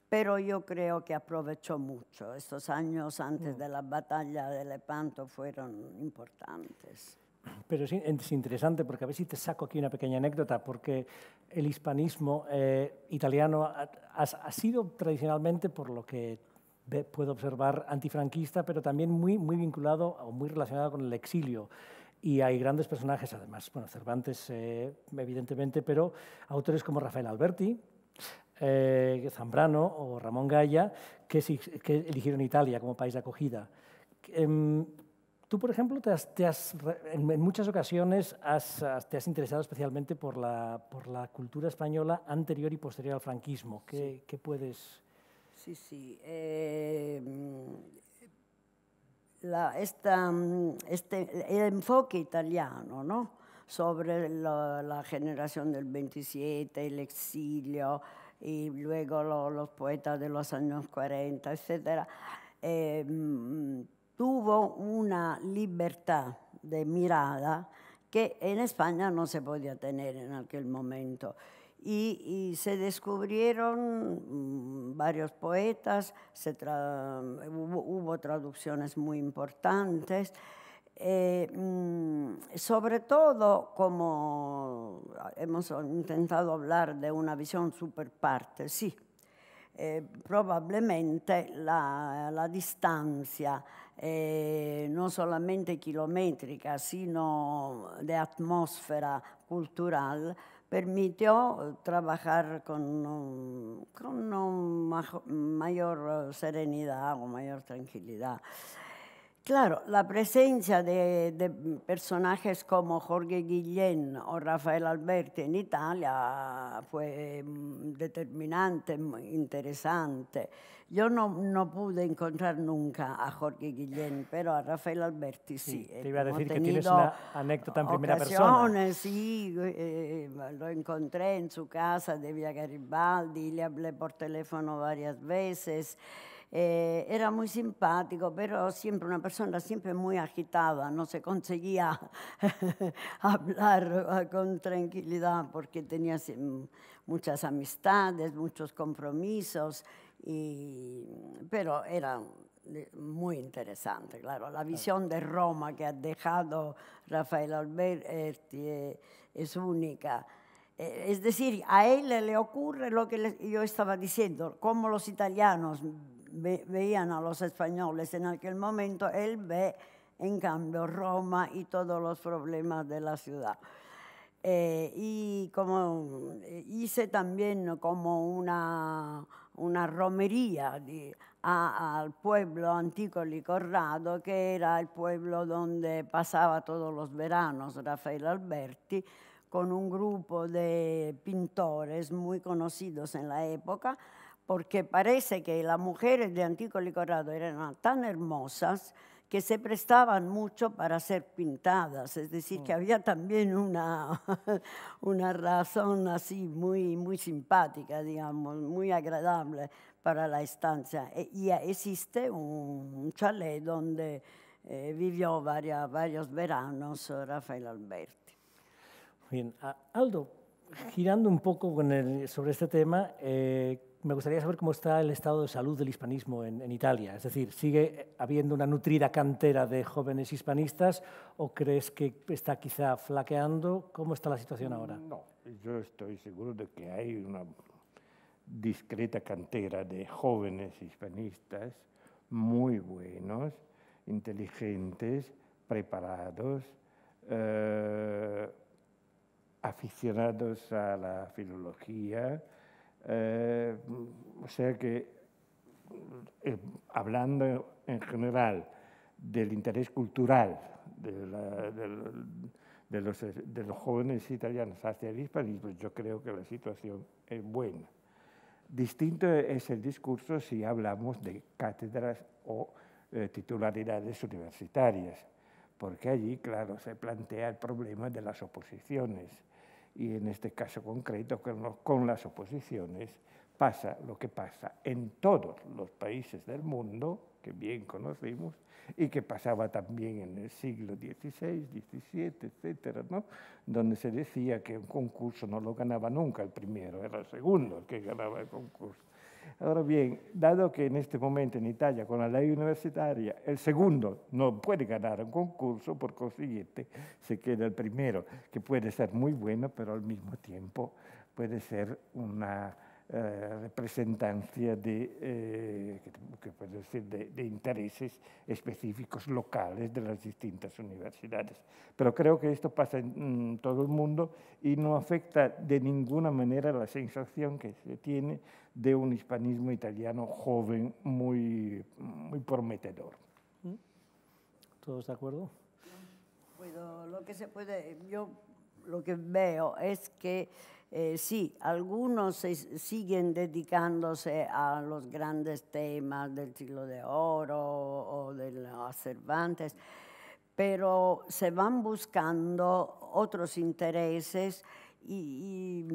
pero yo creo que aprovechó mucho. Estos años antes de la batalla de Lepanto fueron importantes. Pero es, es interesante porque a ver si te saco aquí una pequeña anécdota, porque el hispanismo eh, italiano ha, ha sido tradicionalmente, por lo que puedo observar, antifranquista, pero también muy, muy vinculado o muy relacionado con el exilio. Y hay grandes personajes, además, bueno, Cervantes eh, evidentemente, pero autores como Rafael Alberti, eh, Zambrano o Ramón Galla, que, que eligieron Italia como país de acogida. Eh, Tú, por ejemplo, te has, te has, en muchas ocasiones has, te has interesado especialmente por la, por la cultura española anterior y posterior al franquismo. ¿Qué, sí. ¿qué puedes...? Sí, sí. Eh, la, esta, este, el enfoque italiano, ¿no?, sobre la, la generación del veintisiete, el exilio y luego lo, los poetas de los años cuarenta, etcétera, eh, tuvo una libertad de mirada que en España no se podía tener en aquel momento. Y, y se descubrieron varios poetas, se tra hubo, hubo traducciones muy importantes, eh, sobre todo como hemos intentado hablar de una visión super parte, sí. Eh, probabilmente la, la distanza eh, non solamente chilometrica, sino di atmosfera culturale, permitió trabajar con, con mayor serenità o mayor tranquilità. Claro, la presencia de, de personajes como Jorge Guillén o Rafael Alberti en Italia fue determinante, interesante. Yo no, no pude encontrar nunca a Jorge Guillén, pero a Rafael Alberti sí. sí te iba a decir que tienes una anécdota en primera persona. Sí, eh, lo encontré en su casa de Via Garibaldi, le hablé por teléfono varias veces. Eh, era muy simpático, pero siempre una persona siempre muy agitada, no se conseguía hablar con tranquilidad porque tenía muchas amistades, muchos compromisos, y, pero era muy interesante, claro, la visión de Roma que ha dejado Rafael Alberti es única. Es decir, a él le ocurre lo que yo estaba diciendo, como los italianos veían a los españoles en aquel momento, él ve en cambio Roma y todos los problemas de la ciudad. Eh, y como hice también como una, una romería de, a, al pueblo Antícoli Corrado, que era el pueblo donde pasaba todos los veranos Rafael Alberti, con un grupo de pintores muy conocidos en la época, porque parece que las mujeres de Antícoli Corrado eran tan hermosas que se prestaban mucho para ser pintadas, es decir, que había también una, una razón así muy, muy simpática, digamos, muy agradable para la estancia. Y existe un chalet donde eh, vivió varias, varios veranos Rafael Alberti. Bien, Aldo, girando un poco con el, sobre este tema, eh, me gustaría saber cómo está el estado de salud del hispanismo en, en Italia. Es decir, ¿sigue habiendo una nutrida cantera de jóvenes hispanistas o crees que está quizá flaqueando? ¿Cómo está la situación ahora? No, yo estoy seguro de que hay una discreta cantera de jóvenes hispanistas muy buenos, inteligentes, preparados, eh, aficionados a la filología. Eh, o sea que, eh, hablando en general del interés cultural de, la, de, de, los, de los jóvenes italianos hacia el hispanismo, yo creo que la situación es buena. Distinto es el discurso si hablamos de cátedras o eh, titularidades universitarias, porque allí, claro, se plantea el problema de las oposiciones. Y en este caso concreto, con las oposiciones, pasa lo que pasa en todos los países del mundo, que bien conocemos, y que pasaba también en el siglo dieciséis, diecisiete, etcétera, ¿no? Donde se decía que un concurso no lo ganaba nunca el primero, era el segundo el que ganaba el concurso. Ahora bien, dado que en este momento en Italia, con la ley universitaria, el segundo no puede ganar un concurso, por consiguiente se queda el primero, que puede ser muy bueno, pero al mismo tiempo puede ser una eh, representancia de, eh, que puede decir de, de intereses específicos locales de las distintas universidades. Pero creo que esto pasa en mmm, todo el mundo y no afecta de ninguna manera la sensación que se tiene de un hispanismo italiano joven muy, muy prometedor. ¿Todos de acuerdo? Bueno, lo que se puede, yo lo que veo es que eh, sí, algunos es, siguen dedicándose a los grandes temas del siglo de oro o de los Cervantes, pero se van buscando otros intereses y,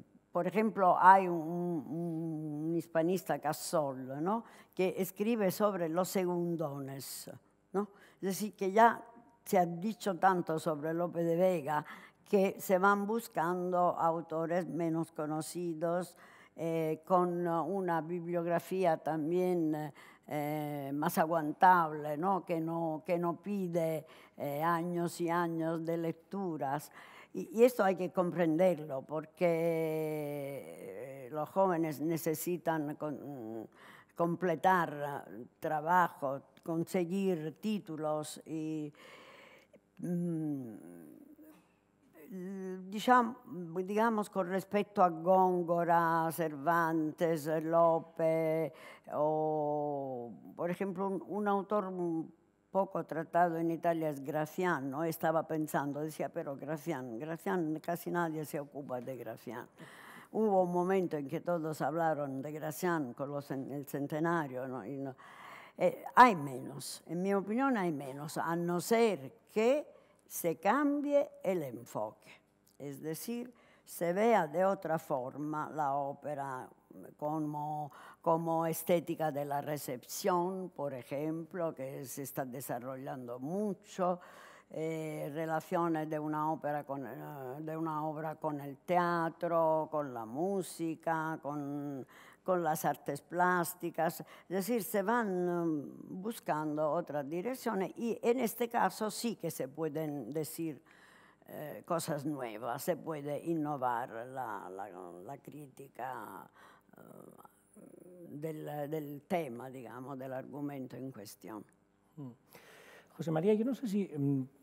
y por ejemplo, hay un, un, un hispanista, Casol, ¿no?, que escribe sobre los segundones, ¿no? Es decir, que ya se ha dicho tanto sobre Lope de Vega que se van buscando autores menos conocidos, eh, con una bibliografía también eh, más aguantable, ¿no? Que no, que no pide eh, años y años de lecturas. Y esto hay que comprenderlo, porque los jóvenes necesitan con, completar trabajo, conseguir títulos y, digamos, con respecto a Góngora, Cervantes, Lope, o, por ejemplo, un, un autor poco tratado en Italia es Gracián, ¿no? Estaba pensando, decía, pero Gracián, Gracián, casi nadie se ocupa de Gracián. Hubo un momento en que todos hablaron de Gracián con los, el centenario, ¿no? Y no, eh, hay menos, en mi opinión hay menos, a no ser que se cambie el enfoque, es decir, se vea de otra forma la ópera como, como estética de la recepción, por ejemplo, que se está desarrollando mucho, eh, relaciones de una, ópera con, de una obra con el teatro, con la música, con, con las artes plásticas, es decir, se van buscando otras direcciones y en este caso sí que se pueden decir Eh, cosas nuevas, se puede innovar la, la, la crítica uh, del, del tema, digamos, del argumento en cuestión. Mm. José María, yo no sé si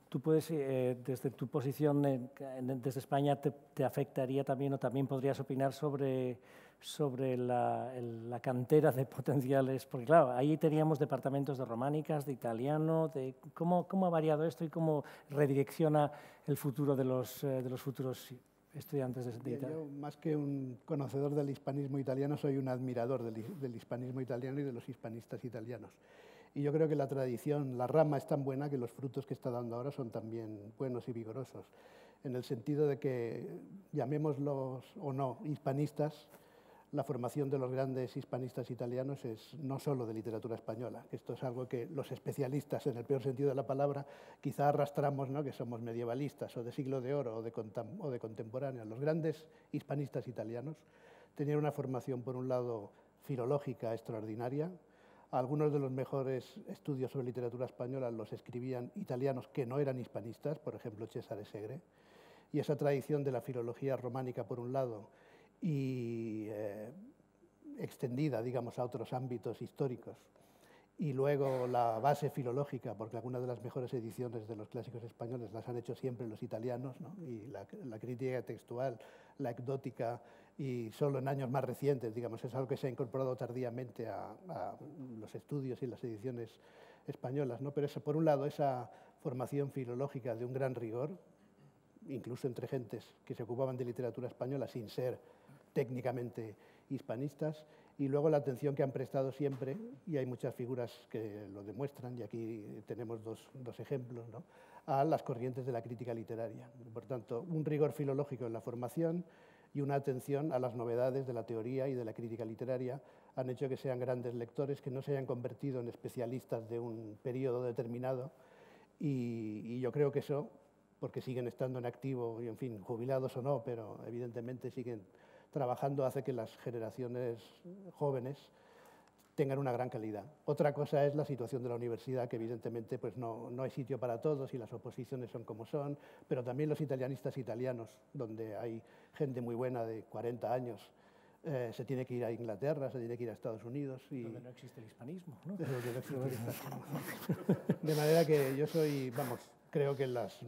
tú puedes, eh, desde tu posición en, en, desde España, te, te afectaría también o también podrías opinar sobre, sobre la, el, la cantera de potenciales, porque claro, ahí teníamos departamentos de románicas, de italiano, de cómo, cómo ha variado esto y cómo redirecciona el futuro de los, eh, de los futuros estudiantes de, de Italia. Yo, más que un conocedor del hispanismo italiano, soy un admirador del, del hispanismo italiano y de los hispanistas italianos. Y yo creo que la tradición, la rama es tan buena que los frutos que está dando ahora son también buenos y vigorosos, en el sentido de que, llamémoslos o no hispanistas, la formación de los grandes hispanistas italianos es no solo de literatura española. Esto es algo que los especialistas, en el peor sentido de la palabra, quizá arrastramos, ¿no?, que somos medievalistas o de siglo de oro o de, o de contemporánea. Los grandes hispanistas italianos tenían una formación, por un lado, filológica extraordinaria. Algunos de los mejores estudios sobre literatura española los escribían italianos que no eran hispanistas, por ejemplo, Cesare Segre. Y esa tradición de la filología románica, por un lado, y eh, extendida, digamos, a otros ámbitos históricos. Y luego la base filológica, porque algunas de las mejores ediciones de los clásicos españoles las han hecho siempre los italianos, ¿no? Y la, la crítica textual, la anecdótica, y solo en años más recientes, digamos, es algo que se ha incorporado tardíamente a, a los estudios y las ediciones españolas, ¿no? Pero eso, por un lado, esa formación filológica de un gran rigor, incluso entre gentes que se ocupaban de literatura española sin ser técnicamente hispanistas, y luego la atención que han prestado siempre, y hay muchas figuras que lo demuestran, y aquí tenemos dos, dos ejemplos, ¿no?, a las corrientes de la crítica literaria. Por tanto, un rigor filológico en la formación y una atención a las novedades de la teoría y de la crítica literaria han hecho que sean grandes lectores, que no se hayan convertido en especialistas de un periodo determinado, y, y yo creo que eso, porque siguen estando en activo, y en fin, jubilados o no, pero evidentemente siguen trabajando, hace que las generaciones jóvenes tengan una gran calidad. Otra cosa es la situación de la universidad, que evidentemente pues no, no hay sitio para todos y las oposiciones son como son, pero también los italianistas italianos, donde hay gente muy buena de cuarenta años, eh, se tiene que ir a Inglaterra, se tiene que ir a Estados Unidos. Y donde no existe el hispanismo, ¿no? Donde no existe el hispanismo. De manera que yo soy, vamos, creo que las,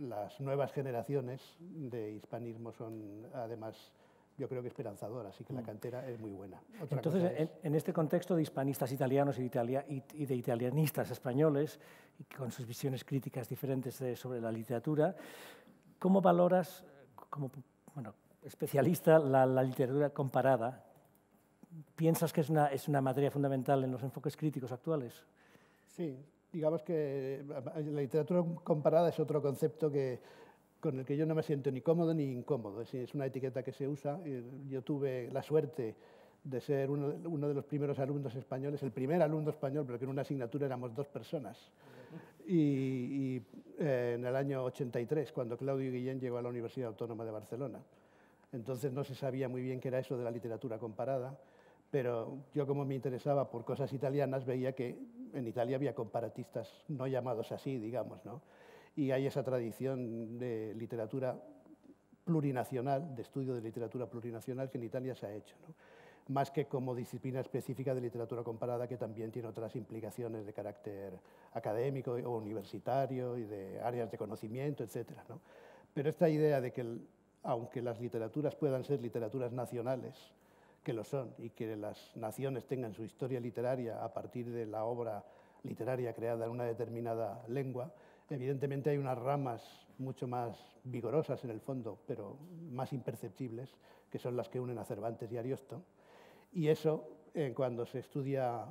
las nuevas generaciones de hispanismo son, además, yo creo que esperanzador, así que la cantera es muy buena. Otra Entonces, es... en, en este contexto de hispanistas italianos y de, Italia, y, y de italianistas españoles, con sus visiones críticas diferentes de, sobre la literatura, ¿cómo valoras, como bueno, especialista, la, la literatura comparada? ¿Piensas que es una, es una materia fundamental en los enfoques críticos actuales? Sí, digamos que la literatura comparada es otro concepto que... con el que yo no me siento ni cómodo ni incómodo. Es una etiqueta que se usa. Yo tuve la suerte de ser uno, uno de los primeros alumnos españoles, el primer alumno español, pero que en una asignatura éramos dos personas. Y, y eh, en el año ochenta y tres, cuando Claudio Guillén llegó a la Universidad Autónoma de Barcelona. Entonces no se sabía muy bien qué era eso de la literatura comparada, pero yo, como me interesaba por cosas italianas, veía que en Italia había comparatistas no llamados así, digamos, ¿no? Y hay esa tradición de literatura plurinacional, de estudio de literatura plurinacional, que en Italia se ha hecho, ¿no?, más que como disciplina específica de literatura comparada, que también tiene otras implicaciones de carácter académico o universitario y de áreas de conocimiento, etcétera, ¿no? Pero esta idea de que, aunque las literaturas puedan ser literaturas nacionales, que lo son, y que las naciones tengan su historia literaria a partir de la obra literaria creada en una determinada lengua, evidentemente hay unas ramas mucho más vigorosas en el fondo, pero más imperceptibles, que son las que unen a Cervantes y Ariosto. Y eso, eh, cuando se estudia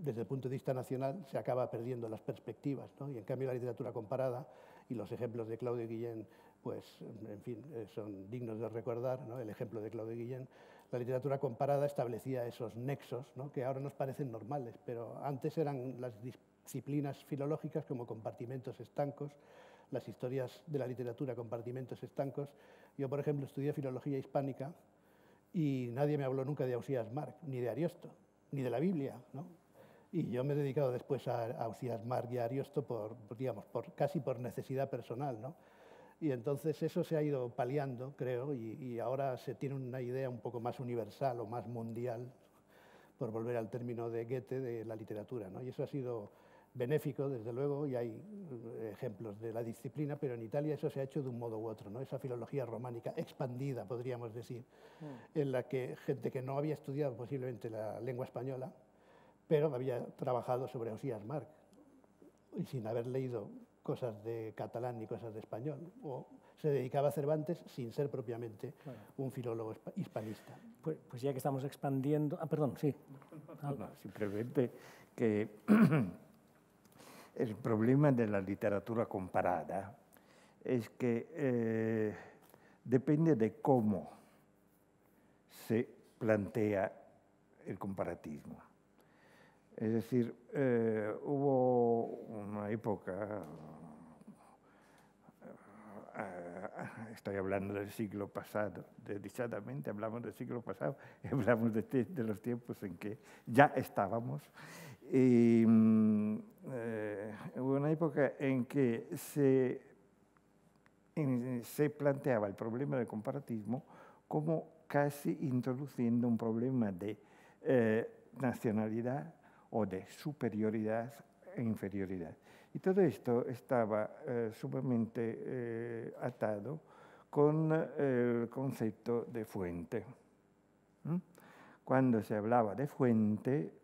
desde el punto de vista nacional, se acaba perdiendo las perspectivas, ¿no? Y en cambio la literatura comparada y los ejemplos de Claudio Guillén, pues, en fin, son dignos de recordar, ¿no?, el ejemplo de Claudio Guillén. La literatura comparada establecía esos nexos, ¿no?, que ahora nos parecen normales, pero antes eran las disciplinas filológicas como compartimentos estancos, las historias de la literatura, compartimentos estancos. Yo, por ejemplo, estudié filología hispánica y nadie me habló nunca de Ausías Marc, ni de Ariosto, ni de la Biblia, ¿no? Y yo me he dedicado después a, a Ausías Marc y a Ariosto por, digamos, por, casi por necesidad personal, ¿no? Y entonces eso se ha ido paliando, creo, y, y ahora se tiene una idea un poco más universal o más mundial, por volver al término de Goethe, de la literatura, ¿no? Y eso ha sido... benéfico, desde luego, y hay ejemplos de la disciplina, pero en Italia eso se ha hecho de un modo u otro, ¿no? Esa filología románica expandida, podríamos decir, mm. en la que gente que no había estudiado posiblemente la lengua española, pero había trabajado sobre Osías March, y sin haber leído cosas de catalán ni cosas de español, o se dedicaba a Cervantes sin ser propiamente bueno. un filólogo hispanista. Pues, pues ya que estamos expandiendo... Ah, perdón, sí. No, no, simplemente que el problema de la literatura comparada es que eh, depende de cómo se plantea el comparatismo. Es decir, eh, hubo una época, estoy hablando del siglo pasado, desdichadamente hablamos del siglo pasado, hablamos de, de los tiempos en que ya estábamos, y, eh, hubo una época en que se, en, se planteaba el problema del comparatismo como casi introduciendo un problema de eh, nacionalidad, o de superioridad e inferioridad. Y todo esto estaba eh, sumamente eh, atado con el concepto de fuente. ¿Mm? Cuando se hablaba de fuente,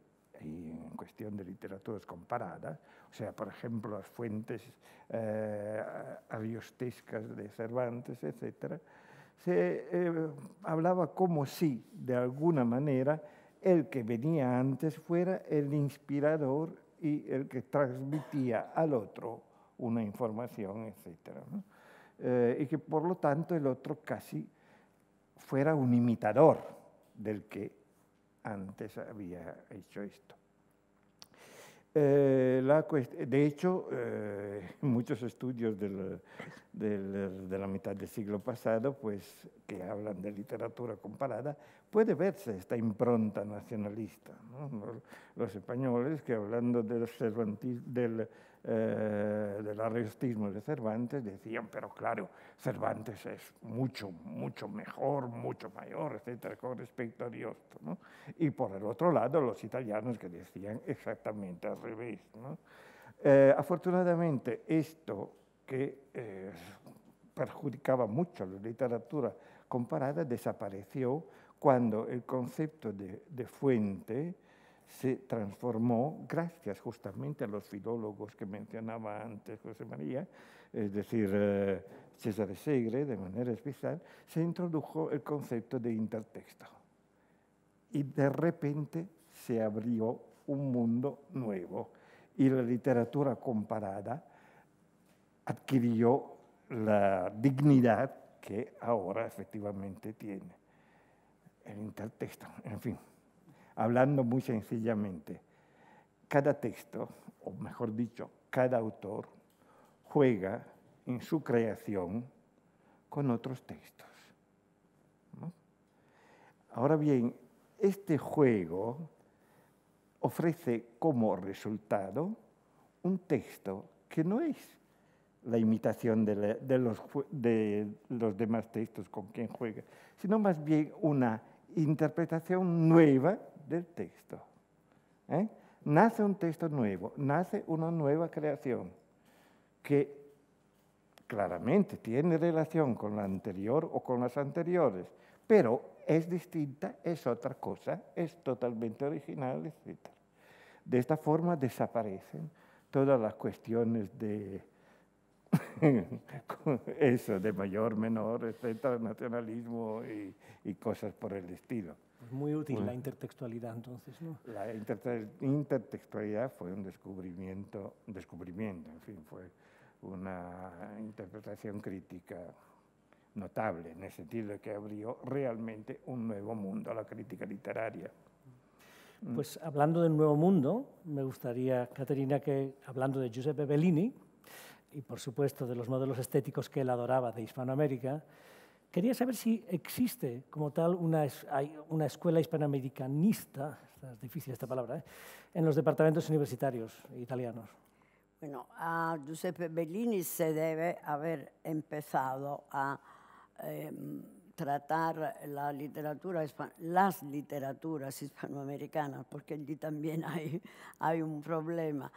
y en cuestión de literaturas comparadas, o sea, por ejemplo, las fuentes eh, ariostescas de Cervantes, etcétera, se eh, hablaba como si, de alguna manera, el que venía antes fuera el inspirador y el que transmitía al otro una información, etcétera, ¿no? Eh, y que, por lo tanto, el otro casi fuera un imitador del que antes había hecho esto. Eh, la de hecho, eh, muchos estudios del, del, de la mitad del siglo pasado, pues, que hablan de literatura comparada, puede verse esta impronta nacionalista, ¿no? Los españoles que, hablando del, del, eh, del arriostismo de Cervantes, decían, pero claro, Cervantes es mucho, mucho mejor, mucho mayor, etcétera, con respecto a Ariosto, ¿no? Y por el otro lado, los italianos que decían exactamente al revés, ¿no? Eh, afortunadamente, esto que eh, perjudicaba mucho la literatura comparada desapareció cuando el concepto de, de fuente se transformó, gracias justamente a los filólogos que mencionaba antes José María, es decir, eh, César Segre, de manera especial, se introdujo el concepto de intertexto. Y de repente se abrió un mundo nuevo y la literatura comparada adquirió la dignidad que ahora efectivamente tiene. El intertexto, en fin, hablando muy sencillamente, cada texto, o mejor dicho, cada autor, juega en su creación con otros textos, ¿no? Ahora bien, este juego ofrece como resultado un texto que no es la imitación de, la, de, los, de los demás textos con quien juega, sino más bien una interpretación nueva del texto. ¿Eh? Nace un texto nuevo, nace una nueva creación que claramente tiene relación con la anterior o con las anteriores, pero es distinta, es otra cosa, es totalmente original, etcétera. De esta forma desaparecen todas las cuestiones de eso, de mayor, menor, etcétera, nacionalismo y, y cosas por el estilo. Pues muy útil bueno. la intertextualidad, entonces, ¿no? La inter intertextualidad fue un descubrimiento, descubrimiento, en fin, fue una interpretación crítica notable, en el sentido de que abrió realmente un nuevo mundo a la crítica literaria. Pues hablando del nuevo mundo, me gustaría, Caterina, que hablando de Giuseppe Bellini, y por supuesto de los modelos estéticos que él adoraba de Hispanoamérica, quería saber si existe como tal una, una escuela hispanoamericanista, es difícil esta palabra, ¿eh?, en los departamentos universitarios italianos. Bueno, a Giuseppe Bellini se debe haber empezado a eh, tratar la literatura, las literaturas hispanoamericanas, porque allí también hay, hay un problema.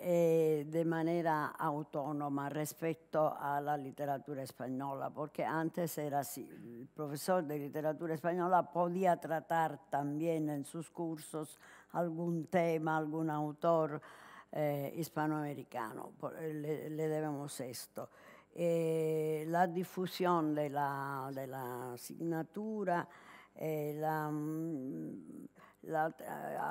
eh, de manera autónoma respecto a la literatura española, porque antes era así, el profesor de literatura española podía tratar también en sus cursos algún tema, algún autor eh, hispanoamericano, le, le debemos esto. Eh, la difusión de la, de la asignatura, eh, la... La,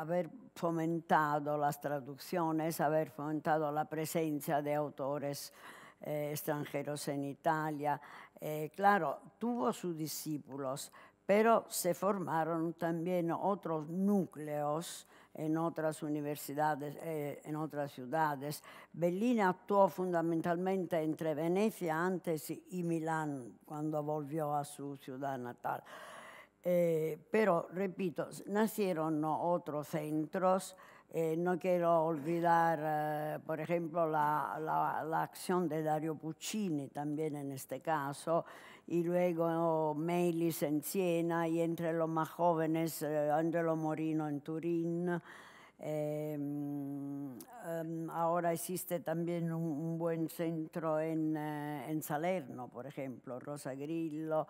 haber fomentado las traducciones, haber fomentado la presencia de autores eh, extranjeros en Italia. Eh, claro, tuvo sus discípulos, pero se formaron también otros núcleos en otras universidades, eh, en otras ciudades. Bellini actuó fundamentalmente entre Venecia antes y Milán, cuando volvió a su ciudad natal. Eh, pero, repito, nacieron otros centros, eh, no quiero olvidar, eh, por ejemplo, la, la, la acción de Dario Puccini también en este caso, y luego Melis en Siena, y entre los más jóvenes, eh, Angelo Morino en Turín. Eh, um, ahora existe también un, un buen centro en, eh, en Salerno, por ejemplo, Rosa Grillo.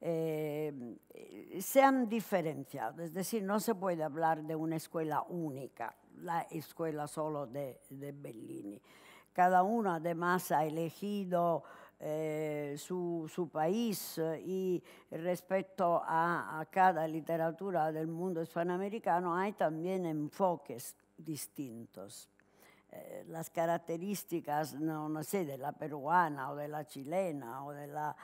Eh, se han diferenciado, es decir, no se puede hablar de una escuela única, la escuela solo de, de Bellini. Cada uno además ha elegido eh, su, su país y respecto a, a cada literatura del mundo hispanoamericano hay también enfoques distintos. Eh, las características, no, no sé, de la peruana o de la chilena o de la...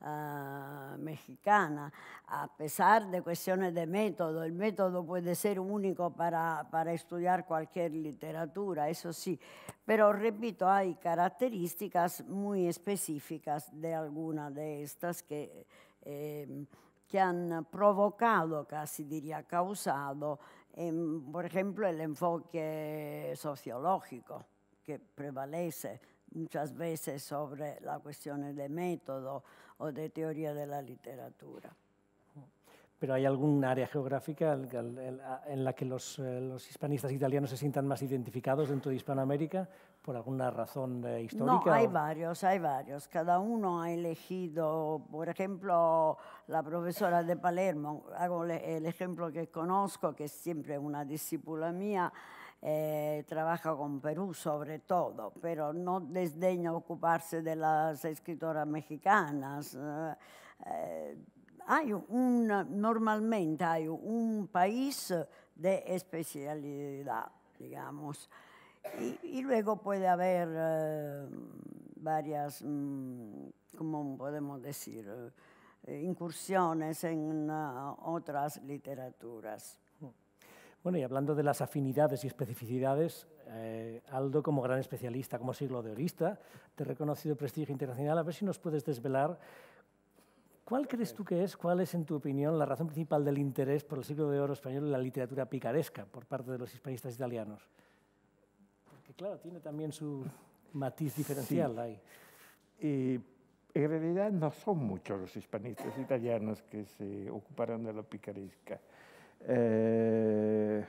Uh, mexicana, a pesar de cuestiones de método. El método puede ser único para, para estudiar cualquier literatura, eso sí, pero repito, hay características muy específicas de alguna de estas que, eh, que han provocado, casi diría causado, eh, por ejemplo, el enfoque sociológico que prevalece muchas veces sobre las cuestiones de método o de teoría de la literatura. ¿Pero hay algún área geográfica en la que los, los hispanistas italianos se sientan más identificados dentro de Hispanoamérica por alguna razón histórica? No, hay varios, hay varios. Cada uno ha elegido, por ejemplo, la profesora de Palermo, hago el ejemplo que conozco, que es siempre una discípula mía, Eh, trabaja con Perú sobre todo, pero no desdeña ocuparse de las escritoras mexicanas. Eh, eh, hay un, normalmente hay un país de especialidad, digamos, y, y luego puede haber eh, varias, ¿cómo podemos decir?, eh, incursiones en uh, otras literaturas. Bueno, y hablando de las afinidades y especificidades, eh, Aldo, como gran especialista, como siglo de orista, de reconocido prestigio internacional, a ver si nos puedes desvelar cuál crees tú que es, cuál es, en tu opinión, la razón principal del interés por el siglo de oro español y la literatura picaresca por parte de los hispanistas italianos. Porque, claro, tiene también su matiz diferencial, sí, ahí. Eh, en realidad no son muchos los hispanistas italianos que se ocuparon de la picaresca. Eh,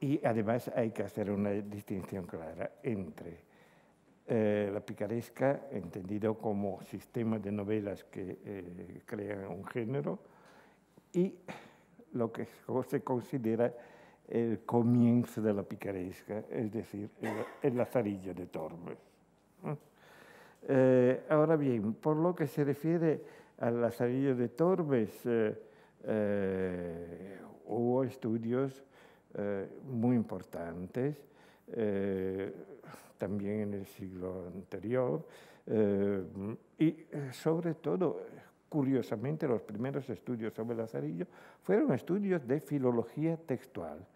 y además hay que hacer una distinción clara entre eh, la picaresca, entendido como sistema de novelas que eh, crean un género, y lo que se considera el comienzo de la picaresca, es decir, el, el Lazarillo de Tormes. Eh, ahora bien, por lo que se refiere al Lazarillo de Tormes, eh, Eh, hubo estudios eh, muy importantes, eh, también en el siglo anterior, eh, y sobre todo, curiosamente, los primeros estudios sobre Lazarillo fueron estudios de filología textual.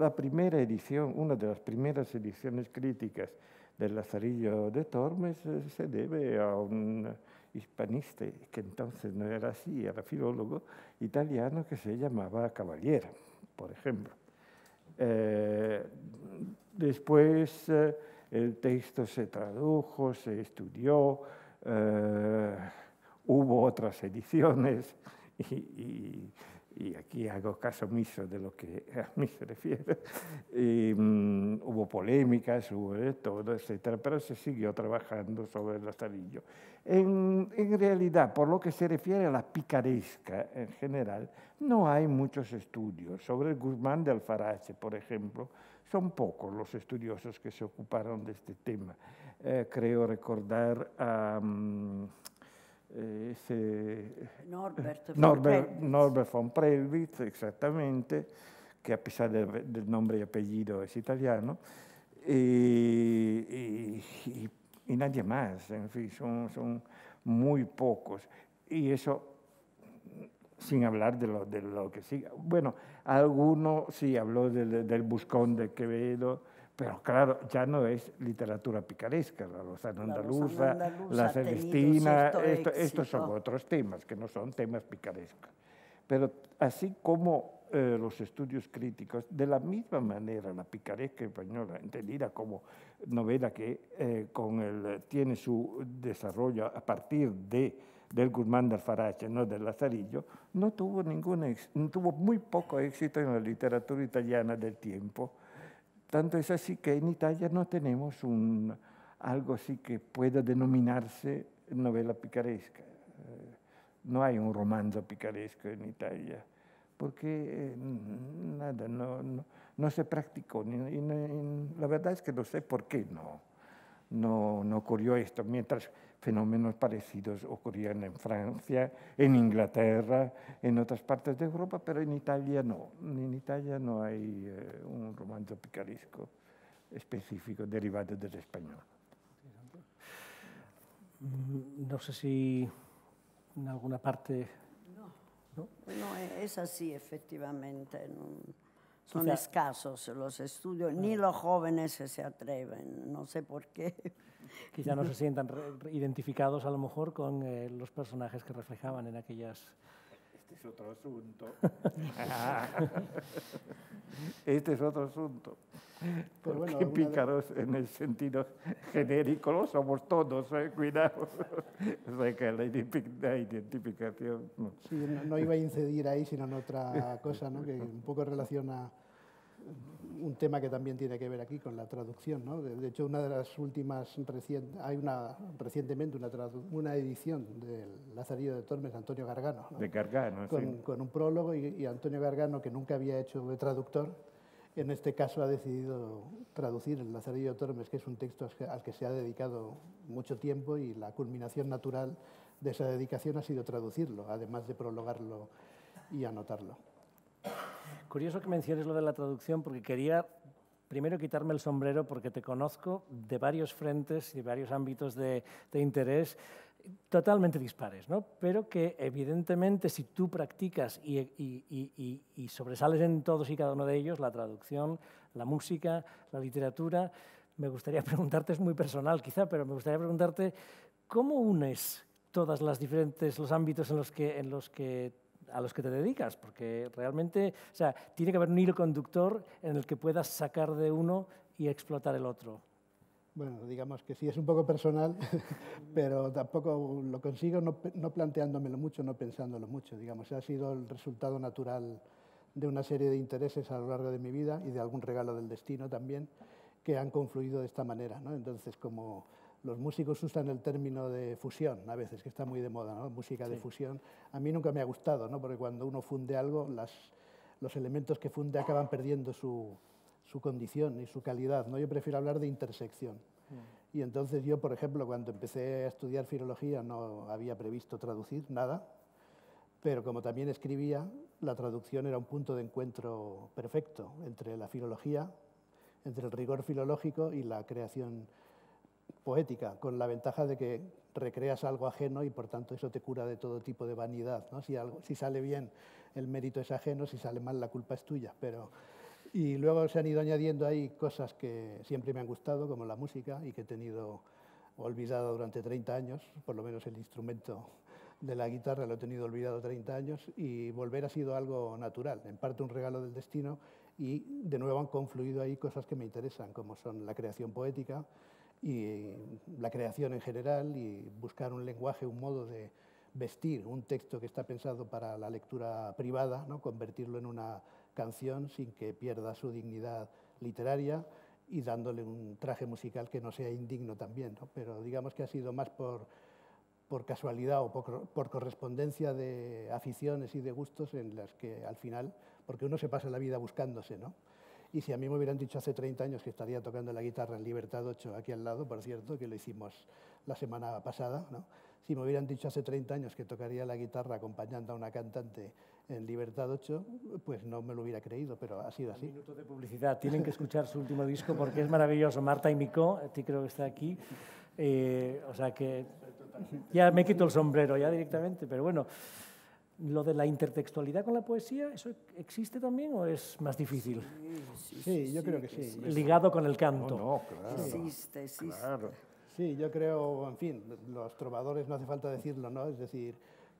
La primera edición, una de las primeras ediciones críticas del Lazarillo de Tormes se debe a un hispanista, que entonces no era así, era filólogo italiano, que se llamaba Cavaliera, por ejemplo. Eh, después eh, el texto se tradujo, se estudió, eh, hubo otras ediciones y, y, y aquí hago caso omiso de lo que a mí se refiere, y, um, hubo polémicas, hubo de todo, etcétera, pero se siguió trabajando sobre Lazarillo. En, en realidad, por lo que se refiere a la picaresca en general, no hay muchos estudios. Sobre el Guzmán de Alfarache, por ejemplo, son pocos los estudiosos que se ocuparon de este tema. Eh, creo recordar a... Um, Ese, Norbert, Norbert, von Norbert von Prelwitz, exactamente, que a pesar del, del nombre y apellido es italiano, y, y, y, y nadie más, en fin, son, son muy pocos. Y eso sin hablar de lo, de lo que sigue. Bueno, alguno sí habló del, del Buscón de Quevedo, pero claro, ya no es literatura picaresca, la lozana andaluza, la celestina, esto, estos son otros temas que no son temas picarescos. Pero así como eh, los estudios críticos, de la misma manera la picaresca española, entendida como novela que eh, con el, tiene su desarrollo a partir de, del Guzmán de Alfarache, no del Lazarillo, no tuvo, ningún, tuvo muy poco éxito en la literatura italiana del tiempo. Tanto es así que en Italia no tenemos un, algo así que pueda denominarse novela picaresca. No hay un romance picaresco en Italia, porque nada, no, no, no se practicó. La verdad es que no sé por qué no, no, no ocurrió esto, mientras fenómenos parecidos ocurrían en Francia, en Inglaterra, en otras partes de Europa, pero en Italia no. En Italia no hay eh, un romance picaresco específico derivado del español. No sé si en alguna parte... No, no, no es así, efectivamente. Son quizá escasos los estudios, ni los jóvenes se atreven, no sé por qué. Quizá no se sientan identificados a lo mejor con eh, los personajes que reflejaban en aquellas... Este es otro asunto. Este es otro asunto. Pero bueno, qué pícaros de... en el sentido genérico lo somos todos, ¿eh? Cuidado. O sea, que la identificación... No. Sí, no, no iba a incidir ahí, sino en otra cosa, ¿no? Que un poco relaciona... un tema que también tiene que ver aquí con la traducción, ¿no? De hecho, una de las últimas recientes, hay una recientemente una, una edición del Lazarillo de Tormes, Antonio Gargano, ¿no? De Gargano, con, sí. Con un prólogo y, y Antonio Gargano, que nunca había hecho de traductor, en este caso ha decidido traducir el Lazarillo de Tormes, que es un texto al que se ha dedicado mucho tiempo y la culminación natural de esa dedicación ha sido traducirlo, además de prologarlo y anotarlo. Curioso que menciones lo de la traducción, porque quería primero quitarme el sombrero porque te conozco de varios frentes y de varios ámbitos de, de interés totalmente dispares, ¿no? Pero que evidentemente si tú practicas y, y, y, y, y sobresales en todos y cada uno de ellos, la traducción, la música, la literatura, me gustaría preguntarte, es muy personal quizá, pero me gustaría preguntarte cómo unes todas las diferentes, los ámbitos en los que, en los que a los que te dedicas, porque realmente, o sea, tiene que haber un hilo conductor en el que puedas sacar de uno y explotar el otro. Bueno, digamos que sí, es un poco personal, pero tampoco lo consigo no, no planteándomelo mucho, no pensándolo mucho, digamos. Ha sido el resultado natural de una serie de intereses a lo largo de mi vida y de algún regalo del destino también, que han confluido de esta manera, ¿no? Entonces, como... los músicos usan el término de fusión, a veces, que está muy de moda, ¿no? Música sí. De fusión. A mí nunca me ha gustado, ¿no? Porque cuando uno funde algo, las, los elementos que funde acaban perdiendo su, su condición y su calidad, ¿no? Yo prefiero hablar de intersección. Sí. Y entonces yo, por ejemplo, cuando empecé a estudiar filología no había previsto traducir nada, pero como también escribía, la traducción era un punto de encuentro perfecto entre la filología, entre el rigor filológico y la creación poética, con la ventaja de que recreas algo ajeno y, por tanto, eso te cura de todo tipo de vanidad, ¿no? Si, algo, si sale bien, el mérito es ajeno, si sale mal, la culpa es tuya. Pero... y luego se han ido añadiendo ahí cosas que siempre me han gustado, como la música, y que he tenido olvidado durante treinta años, por lo menos el instrumento de la guitarra lo he tenido olvidado treinta años, y volver ha sido algo natural, en parte un regalo del destino, y de nuevo han confluido ahí cosas que me interesan, como son la creación poética, y la creación en general y buscar un lenguaje, un modo de vestir un texto que está pensado para la lectura privada, ¿no?, convertirlo en una canción sin que pierda su dignidad literaria y dándole un traje musical que no sea indigno también, ¿no? Pero digamos que ha sido más por, por casualidad o por, por correspondencia de aficiones y de gustos en las que al final, porque uno se pasa la vida buscándose, ¿no? Y si a mí me hubieran dicho hace treinta años que estaría tocando la guitarra en Libertad ocho, aquí al lado, por cierto, que lo hicimos la semana pasada, ¿no?, si me hubieran dicho hace treinta años que tocaría la guitarra acompañando a una cantante en Libertad ocho, pues no me lo hubiera creído, pero ha sido así. Un minuto de publicidad. Tienen que escuchar su último disco porque es maravilloso. Marta y Micó, a ti creo que está aquí. Eh, o sea que ya me quito el sombrero ya directamente, pero bueno. ¿Lo de la intertextualidad con la poesía, eso existe también o es más difícil? Sí, sí, sí, sí, yo creo que sí. sí. Ligado con el canto. No, no, claro. Existe, existe. Claro. Sí, yo creo, en fin, los trovadores, no hace falta decirlo, ¿no? Es decir,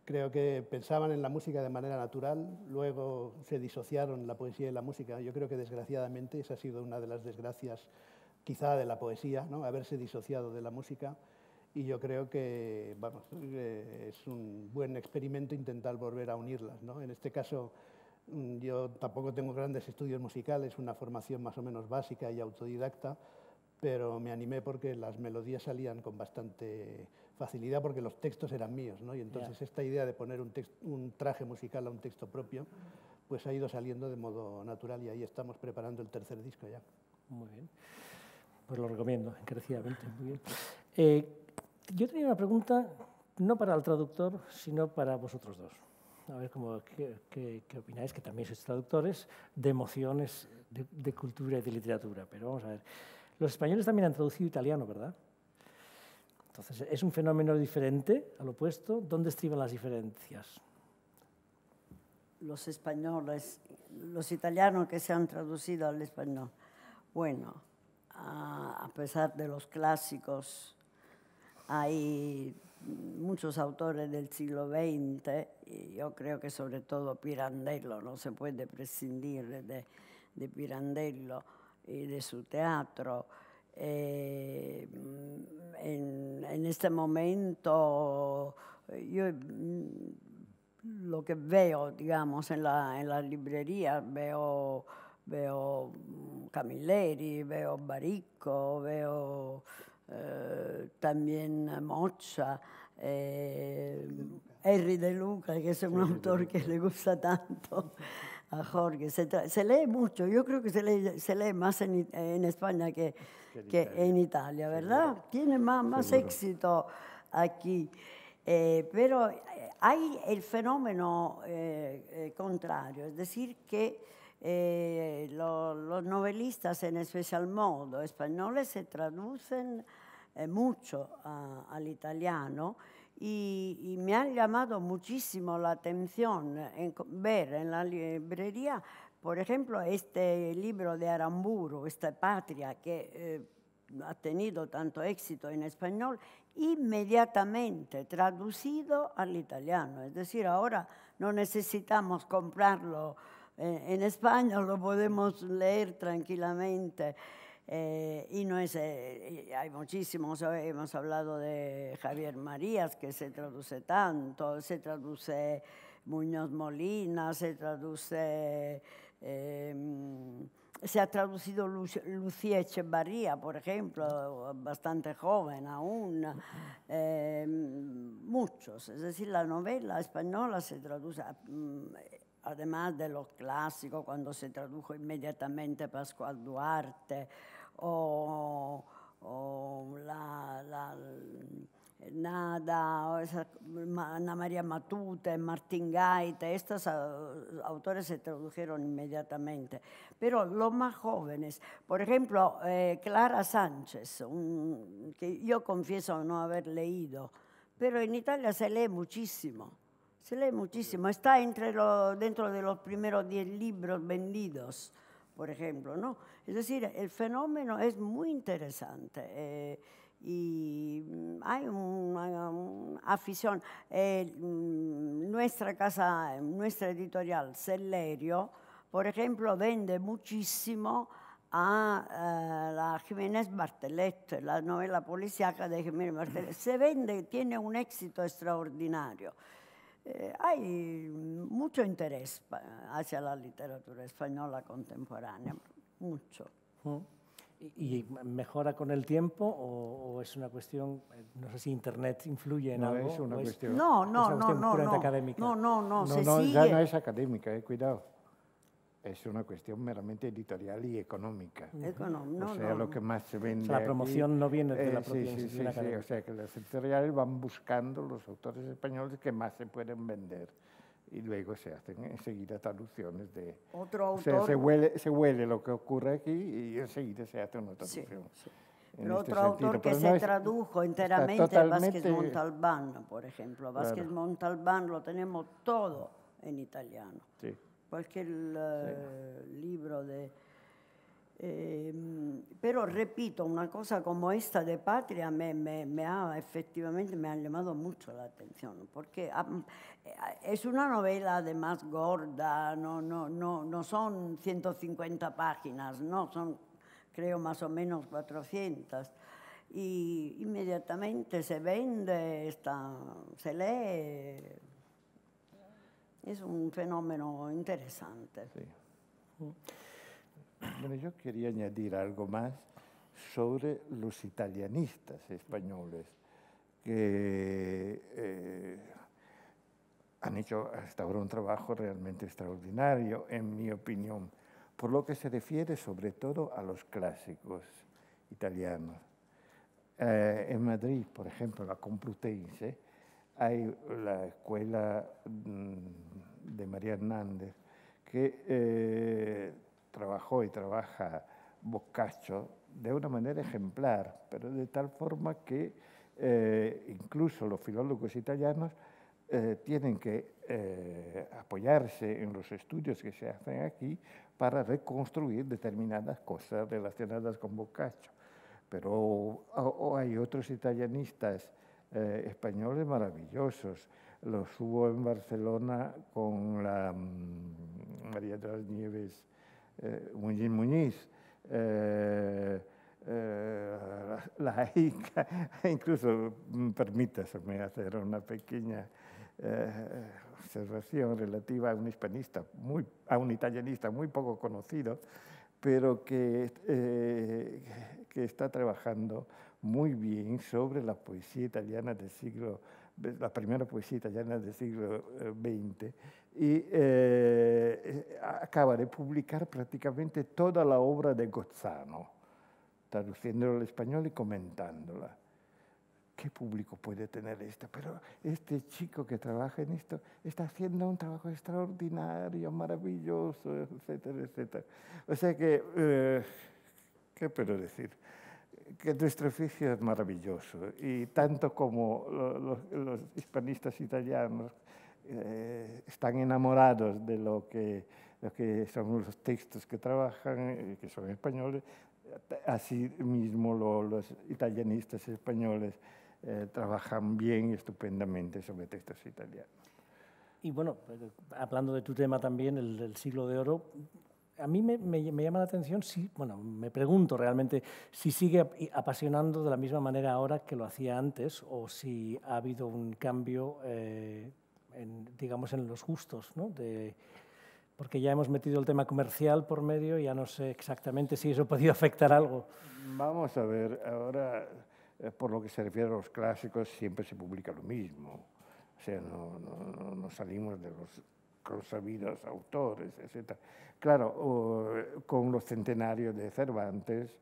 creo que pensaban en la música de manera natural, luego se disociaron la poesía y la música. Yo creo que desgraciadamente esa ha sido una de las desgracias quizá de la poesía, ¿no?, haberse disociado de la música. Y yo creo que, vamos, es un buen experimento intentar volver a unirlas, ¿no? En este caso, yo tampoco tengo grandes estudios musicales, una formación más o menos básica y autodidacta, pero me animé porque las melodías salían con bastante facilidad porque los textos eran míos, ¿no? Y entonces yeah. esta idea de poner un, un traje musical a un texto propio, pues ha ido saliendo de modo natural y ahí estamos preparando el tercer disco ya. Muy bien, pues lo recomiendo encarecidamente. Muy bien. Eh, Yo tenía una pregunta, no para el traductor, sino para vosotros dos. A ver cómo, qué, qué, qué opináis, que también sois traductores, de emociones, de, de cultura y de literatura. Pero vamos a ver, los españoles también han traducido italiano, ¿verdad? Entonces, ¿es un fenómeno diferente, al opuesto? ¿Dónde estriban las diferencias? Los españoles, los italianos que se han traducido al español. Bueno, a, a pesar de los clásicos, hay muchos autores del siglo veinte, y yo creo que sobre todo Pirandello, no se puede prescindir de, de Pirandello y de su teatro. Eh, en, en este momento, yo lo que veo, digamos, en la, en la librería, veo, veo Camilleri, veo Baricco, veo... Eh, también Moccia, eh, Henry De Luca, que es un autor que le gusta tanto a Jorge. Se, se lee mucho, yo creo que se lee, se lee más en, en España que, que Italia. en Italia, ¿verdad? Seguro. Tiene más, más éxito aquí. Eh, pero hay el fenómeno eh, contrario, es decir, que Eh, lo, los novelistas, en especial modo españoles, se traducen eh, mucho a, al italiano y, y me han llamado muchísimo la atención en, ver en la librería, por ejemplo, este libro de Aramburu, esta Patria, que eh, ha tenido tanto éxito en español, inmediatamente traducido al italiano. Es decir, ahora no necesitamos comprarlo en España, lo podemos leer tranquilamente eh, y no es, eh, hay muchísimos, hemos hablado de Javier Marías, que se traduce tanto, se traduce Muñoz Molina, se traduce, eh, se ha traducido Lu Lucía Echevarría, por ejemplo, bastante joven aún, eh, muchos, es decir, la novela española se traduce... Además de los clásicos, cuando se tradujo inmediatamente Pascual Duarte o, o la, la, Nada, o esa, Ana María Matute, Martín Gaite, estos autores se tradujeron inmediatamente. Pero los más jóvenes, por ejemplo, eh, Clara Sánchez, un, que yo confieso no haber leído, pero en Italia se lee muchísimo. Se lee muchísimo, está entre lo, dentro de los primeros diez libros vendidos, por ejemplo, ¿no? Es decir, el fenómeno es muy interesante eh, y hay una, una afición. Eh, nuestra casa, nuestra editorial, Sellerio, por ejemplo, vende muchísimo a eh, la Jiménez Bartellet, la novela policíaca de Jiménez Bartellet. Se vende, tiene un éxito extraordinario. Eh, hay mucho interés hacia la literatura española contemporánea, mucho. ¿Mm? ¿Y mejora con el tiempo o, o es una cuestión, no sé si Internet influye en no algo? Es una no, cuestión, no, no, es una cuestión no, no, académica. no, no, no, no, se no sigue. Ya no es académica, eh, cuidado. Es una cuestión meramente editorial y económica. Económica. O sea, no, no. lo que más se vende. O sea, la promoción aquí, no viene de la eh, propia sí, institución sí, académica. Sí, o sea, que las editoriales van buscando los autores españoles que más se pueden vender. Y luego se hacen enseguida traducciones de... Otro autor. O sea, se huele, se huele lo que ocurre aquí y enseguida se hace una traducción. Sí, sí. Pero este otro sentido. autor Pero que no se es, tradujo enteramente, Vázquez Montalbán, por ejemplo. Vázquez claro. Montalbán lo tenemos todo en italiano. Sí. Cualquier sí. libro de... Eh, pero repito, una cosa como esta de Patria me, me, me ha efectivamente me ha llamado mucho la atención, porque um, es una novela además gorda, no, no, no, no son ciento cincuenta páginas, no son creo más o menos cuatrocientas, y inmediatamente se vende, está, se lee, es un fenómeno interesante. Sí. Bueno, yo quería añadir algo más sobre los italianistas españoles que eh, han hecho hasta ahora un trabajo realmente extraordinario, en mi opinión, por lo que se refiere sobre todo a los clásicos italianos. Eh, en Madrid, por ejemplo, la Complutense, hay la escuela de María Hernández que... Eh, trabajó y trabaja Boccaccio de una manera ejemplar, pero de tal forma que eh, incluso los filólogos italianos eh, tienen que eh, apoyarse en los estudios que se hacen aquí para reconstruir determinadas cosas relacionadas con Boccaccio. Pero o, o hay otros italianistas eh, españoles maravillosos. Los hubo en Barcelona con la um, María de las Nieves, Eh, Muñiz Muñiz, eh, eh, la, la Ica, incluso permítaseme hacer una pequeña eh, observación relativa a un hispanista, muy, a un italianista muy poco conocido, pero que, eh, que está trabajando muy bien sobre la poesía italiana del siglo, la primera poesía italiana del siglo veinte, y eh, acaba de publicar prácticamente toda la obra de Gozzano, traduciéndola al español y comentándola. ¿Qué público puede tener esto? Pero este chico que trabaja en esto está haciendo un trabajo extraordinario, maravilloso, etcétera, etcétera. O sea que, eh, ¿qué puedo decir? Que nuestro oficio es maravilloso, y tanto como los, los hispanistas italianos eh, están enamorados de lo que, lo que son los textos que trabajan, que son españoles, así mismo lo, los italianistas españoles eh, trabajan bien y estupendamente sobre textos italianos. Y bueno, hablando de tu tema también, el, el siglo de oro, a mí me, me, me llama la atención, si, bueno, me pregunto realmente si sigue apasionando de la misma manera ahora que lo hacía antes, o si ha habido un cambio, eh, en, digamos, en los gustos, ¿no? De, porque ya hemos metido el tema comercial por medio y ya no sé exactamente si eso ha podido afectar algo. Vamos a ver, ahora, eh, por lo que se refiere a los clásicos, siempre se publica lo mismo. O sea, no, no, no salimos de los... los sabidos autores, etcétera. Claro, con los centenarios de Cervantes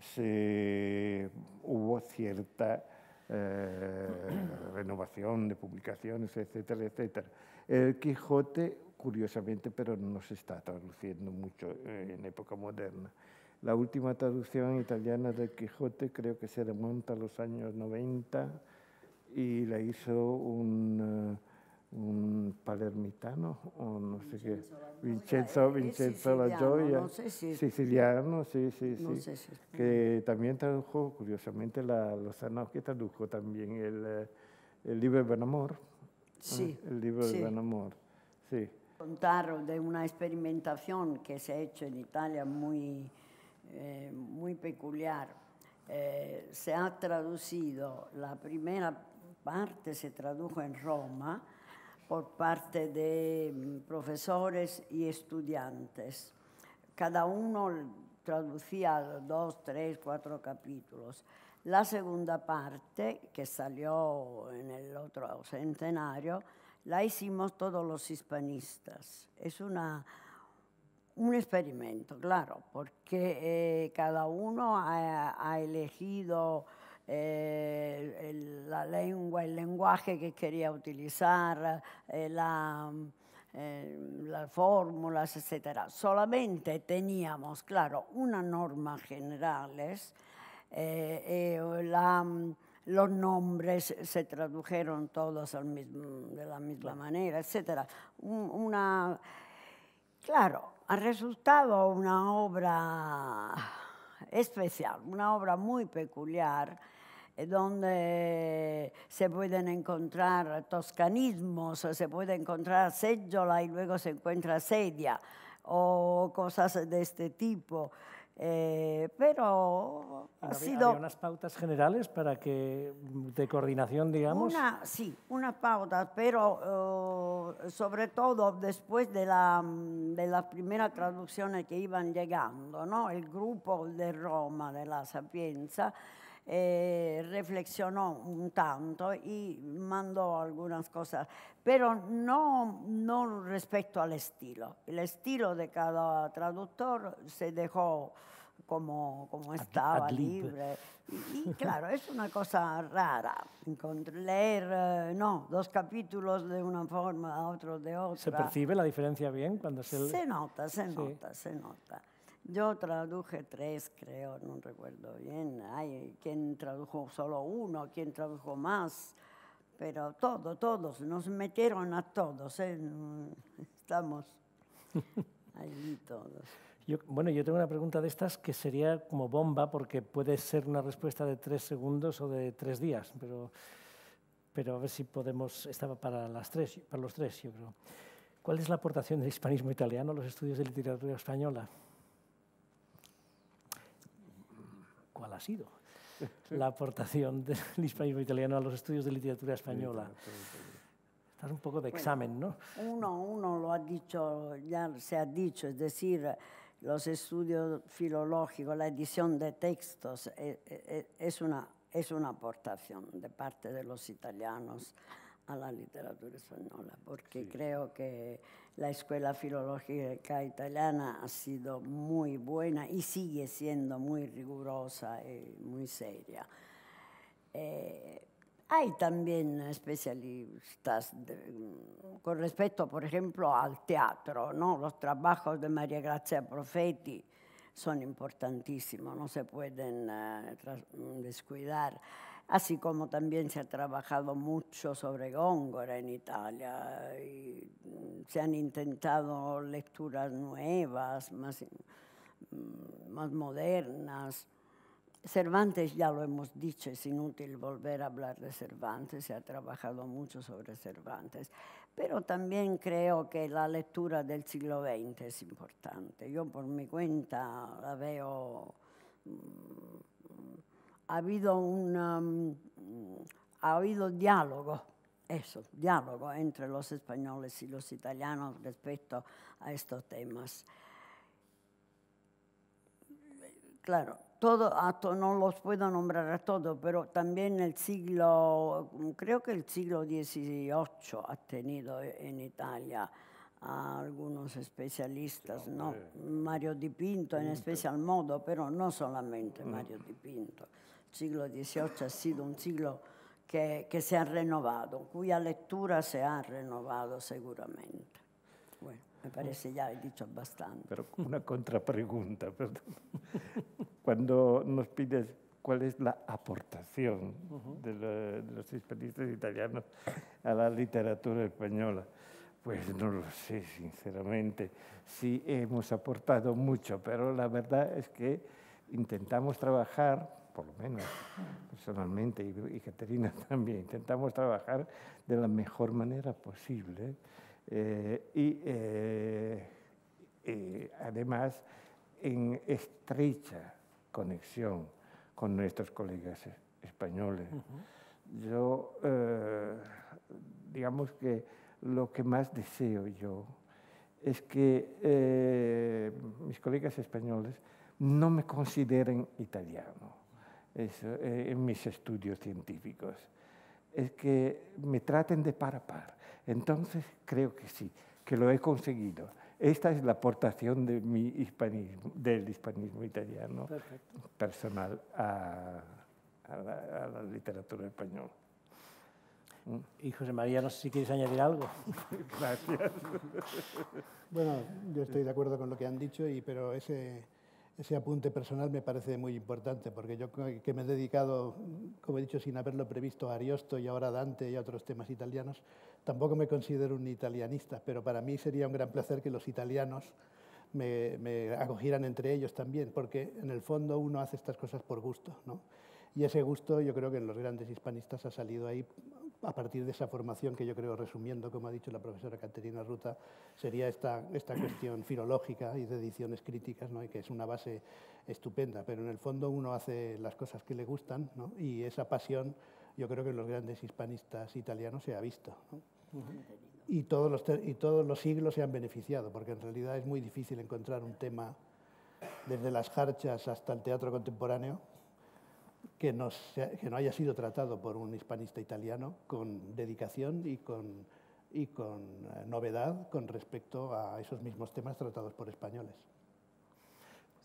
se hubo cierta eh, renovación de publicaciones, etcétera, etcétera. El Quijote, curiosamente, pero no se está traduciendo mucho en época moderna. La última traducción italiana del Quijote creo que se remonta a los años noventa y la hizo un... un palermitano, o no sé qué, Vincenzo, Vincenzo La Gioia, siciliano, sí, sí, sí, que también tradujo, curiosamente, la Lozano, que tradujo también el, el libro de Benamor. Sí. El libro de Benamor, sí. Contar de una experimentación que se ha hecho en Italia muy eh, muy peculiar. Eh, se ha traducido, la primera parte se tradujo en Roma por parte de profesores y estudiantes. Cada uno traducía dos, tres, cuatro capítulos. La segunda parte, que salió en el otro centenario, la hicimos todos los hispanistas. Es una, un experimento, claro, porque eh, cada uno ha, ha elegido eh, el, la lengua, el lenguaje que quería utilizar, eh, la, eh, las fórmulas, etcétera. Solamente teníamos, claro, unas normas generales. Eh, eh, la, los nombres se tradujeron todos al mismo, de la misma manera, etcétera. Un, una, claro, ha resultado una obra especial, una obra muy peculiar, eh, donde se pueden encontrar toscanismos, se puede encontrar seggiola y luego se encuentra sedia, o cosas de este tipo. Eh, pero ha sido... ¿Había unas pautas generales para que, de coordinación, digamos? Una, sí, unas pautas, pero eh, sobre todo después de, la, de las primeras traducciones que iban llegando, ¿no? El grupo de Roma, de la Sapienza, eh, reflexionó un tanto y mandó algunas cosas, pero no, no respecto al estilo. El estilo de cada traductor se dejó como, como estaba, ad, ad libre. Y, y claro, es una cosa rara, leer no, dos capítulos de una forma, otro de otra. ¿Se percibe la diferencia bien cuando se lee? Se nota, se nota, sí. se nota. Yo traduje tres, creo, no recuerdo bien. Hay quien tradujo solo uno, quien tradujo más, pero todo, todos, nos metieron a todos, ¿eh? Estamos allí todos. Yo, bueno, yo tengo una pregunta de estas que sería como bomba, porque puede ser una respuesta de tres segundos o de tres días, pero, pero a ver si podemos, estaba para, las tres, para los tres, yo creo. ¿Cuál es la aportación del hispanismo italiano a los estudios de literatura española? ¿Cuál ha sido la aportación del hispanismo italiano a los estudios de literatura española? Estás un poco de examen, ¿no? Uno, uno lo ha dicho, ya se ha dicho, es decir, los estudios filológicos, la edición de textos, es una, es una aportación de parte de los italianos a la literatura española, porque sí, creo que la escuela filológica italiana ha sido muy buena y sigue siendo muy rigurosa y muy seria. Eh, hay también especialistas de, con respecto, por ejemplo, al teatro, ¿no? Los trabajos de María Grazia Profeti son importantísimos, no se pueden eh, descuidar. Así como también se ha trabajado mucho sobre Góngora en Italia, y se han intentado lecturas nuevas, más, más modernas. Cervantes, ya lo hemos dicho, es inútil volver a hablar de Cervantes, se ha trabajado mucho sobre Cervantes, pero también creo que la lectura del siglo veinte es importante. Yo por mi cuenta la veo... Ha habido, un, um, ha habido diálogo, eso, diálogo entre los españoles y los italianos respecto a estos temas. Claro, todo, no los puedo nombrar a todos, pero también el siglo, creo que el siglo dieciocho ha tenido en Italia a algunos especialistas, ¿no? Mario Di Pinto en especial modo, pero no solamente Mario Di Pinto. El siglo dieciocho ha sido un siglo que, que se ha renovado, cuya lectura se ha renovado seguramente. Bueno, me parece ya he dicho bastante. Pero una contrapregunta, perdón. Cuando nos pides cuál es la aportación uh-huh. de, la, de los hispanistas italianos a la literatura española, pues no lo sé, sinceramente. Sí hemos aportado mucho, pero la verdad es que intentamos trabajar, por lo menos personalmente, y Caterina también, intentamos trabajar de la mejor manera posible. Eh, y eh, eh, además, en estrecha conexión con nuestros colegas españoles. Uh-huh. Yo, eh, digamos que lo que más deseo yo es que eh, mis colegas españoles no me consideren italiano es, eh, en mis estudios científicos. Es que me traten de par a par. Entonces creo que sí, que lo he conseguido. Esta es la aportación de mi hispanismo, del hispanismo italiano Perfecto. personal a, a, la, a la literatura española. Y José María, no sé si quieres añadir algo. Gracias. Bueno, yo estoy de acuerdo con lo que han dicho, y, pero ese, ese apunte personal me parece muy importante, porque yo que me he dedicado, como he dicho, sin haberlo previsto, a Ariosto y ahora a Dante y a otros temas italianos, tampoco me considero un italianista, pero para mí sería un gran placer que los italianos me, me acogieran entre ellos también, porque en el fondo uno hace estas cosas por gusto, ¿no? Y ese gusto yo creo que en los grandes hispanistas ha salido ahí a partir de esa formación que yo creo, resumiendo, como ha dicho la profesora Caterina Ruta, sería esta, esta cuestión filológica y de ediciones críticas, ¿no? Y que es una base estupenda, pero en el fondo uno hace las cosas que le gustan, ¿no? Y esa pasión yo creo que en los grandes hispanistas italianos se ha visto, ¿no? Uh-huh. y, todos los y todos los siglos se han beneficiado, porque en realidad es muy difícil encontrar un tema desde las jarchas hasta el teatro contemporáneo Que no, sea, que no haya sido tratado por un hispanista italiano con dedicación y con, y con eh, novedad con respecto a esos mismos temas tratados por españoles.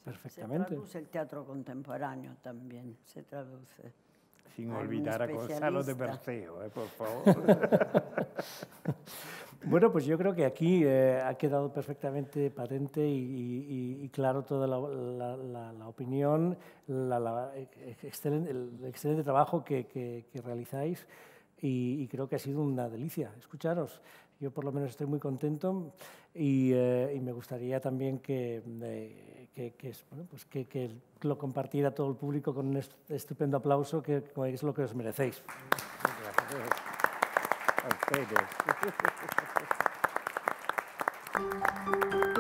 Perfectamente. Se traduce el teatro contemporáneo también, se traduce. Sin olvidar a Gonzalo de Berceo, eh, por favor. Bueno, pues yo creo que aquí eh, ha quedado perfectamente patente y, y, y claro toda la, la, la, la opinión, la, la excelente, el excelente trabajo que, que, que realizáis y, y creo que ha sido una delicia escucharos. Yo por lo menos estoy muy contento y, eh, y me gustaría también que, eh, que, que, bueno, pues que, que lo compartiera todo el público con un estupendo aplauso que, que es lo que os merecéis. Gracias. Thank you.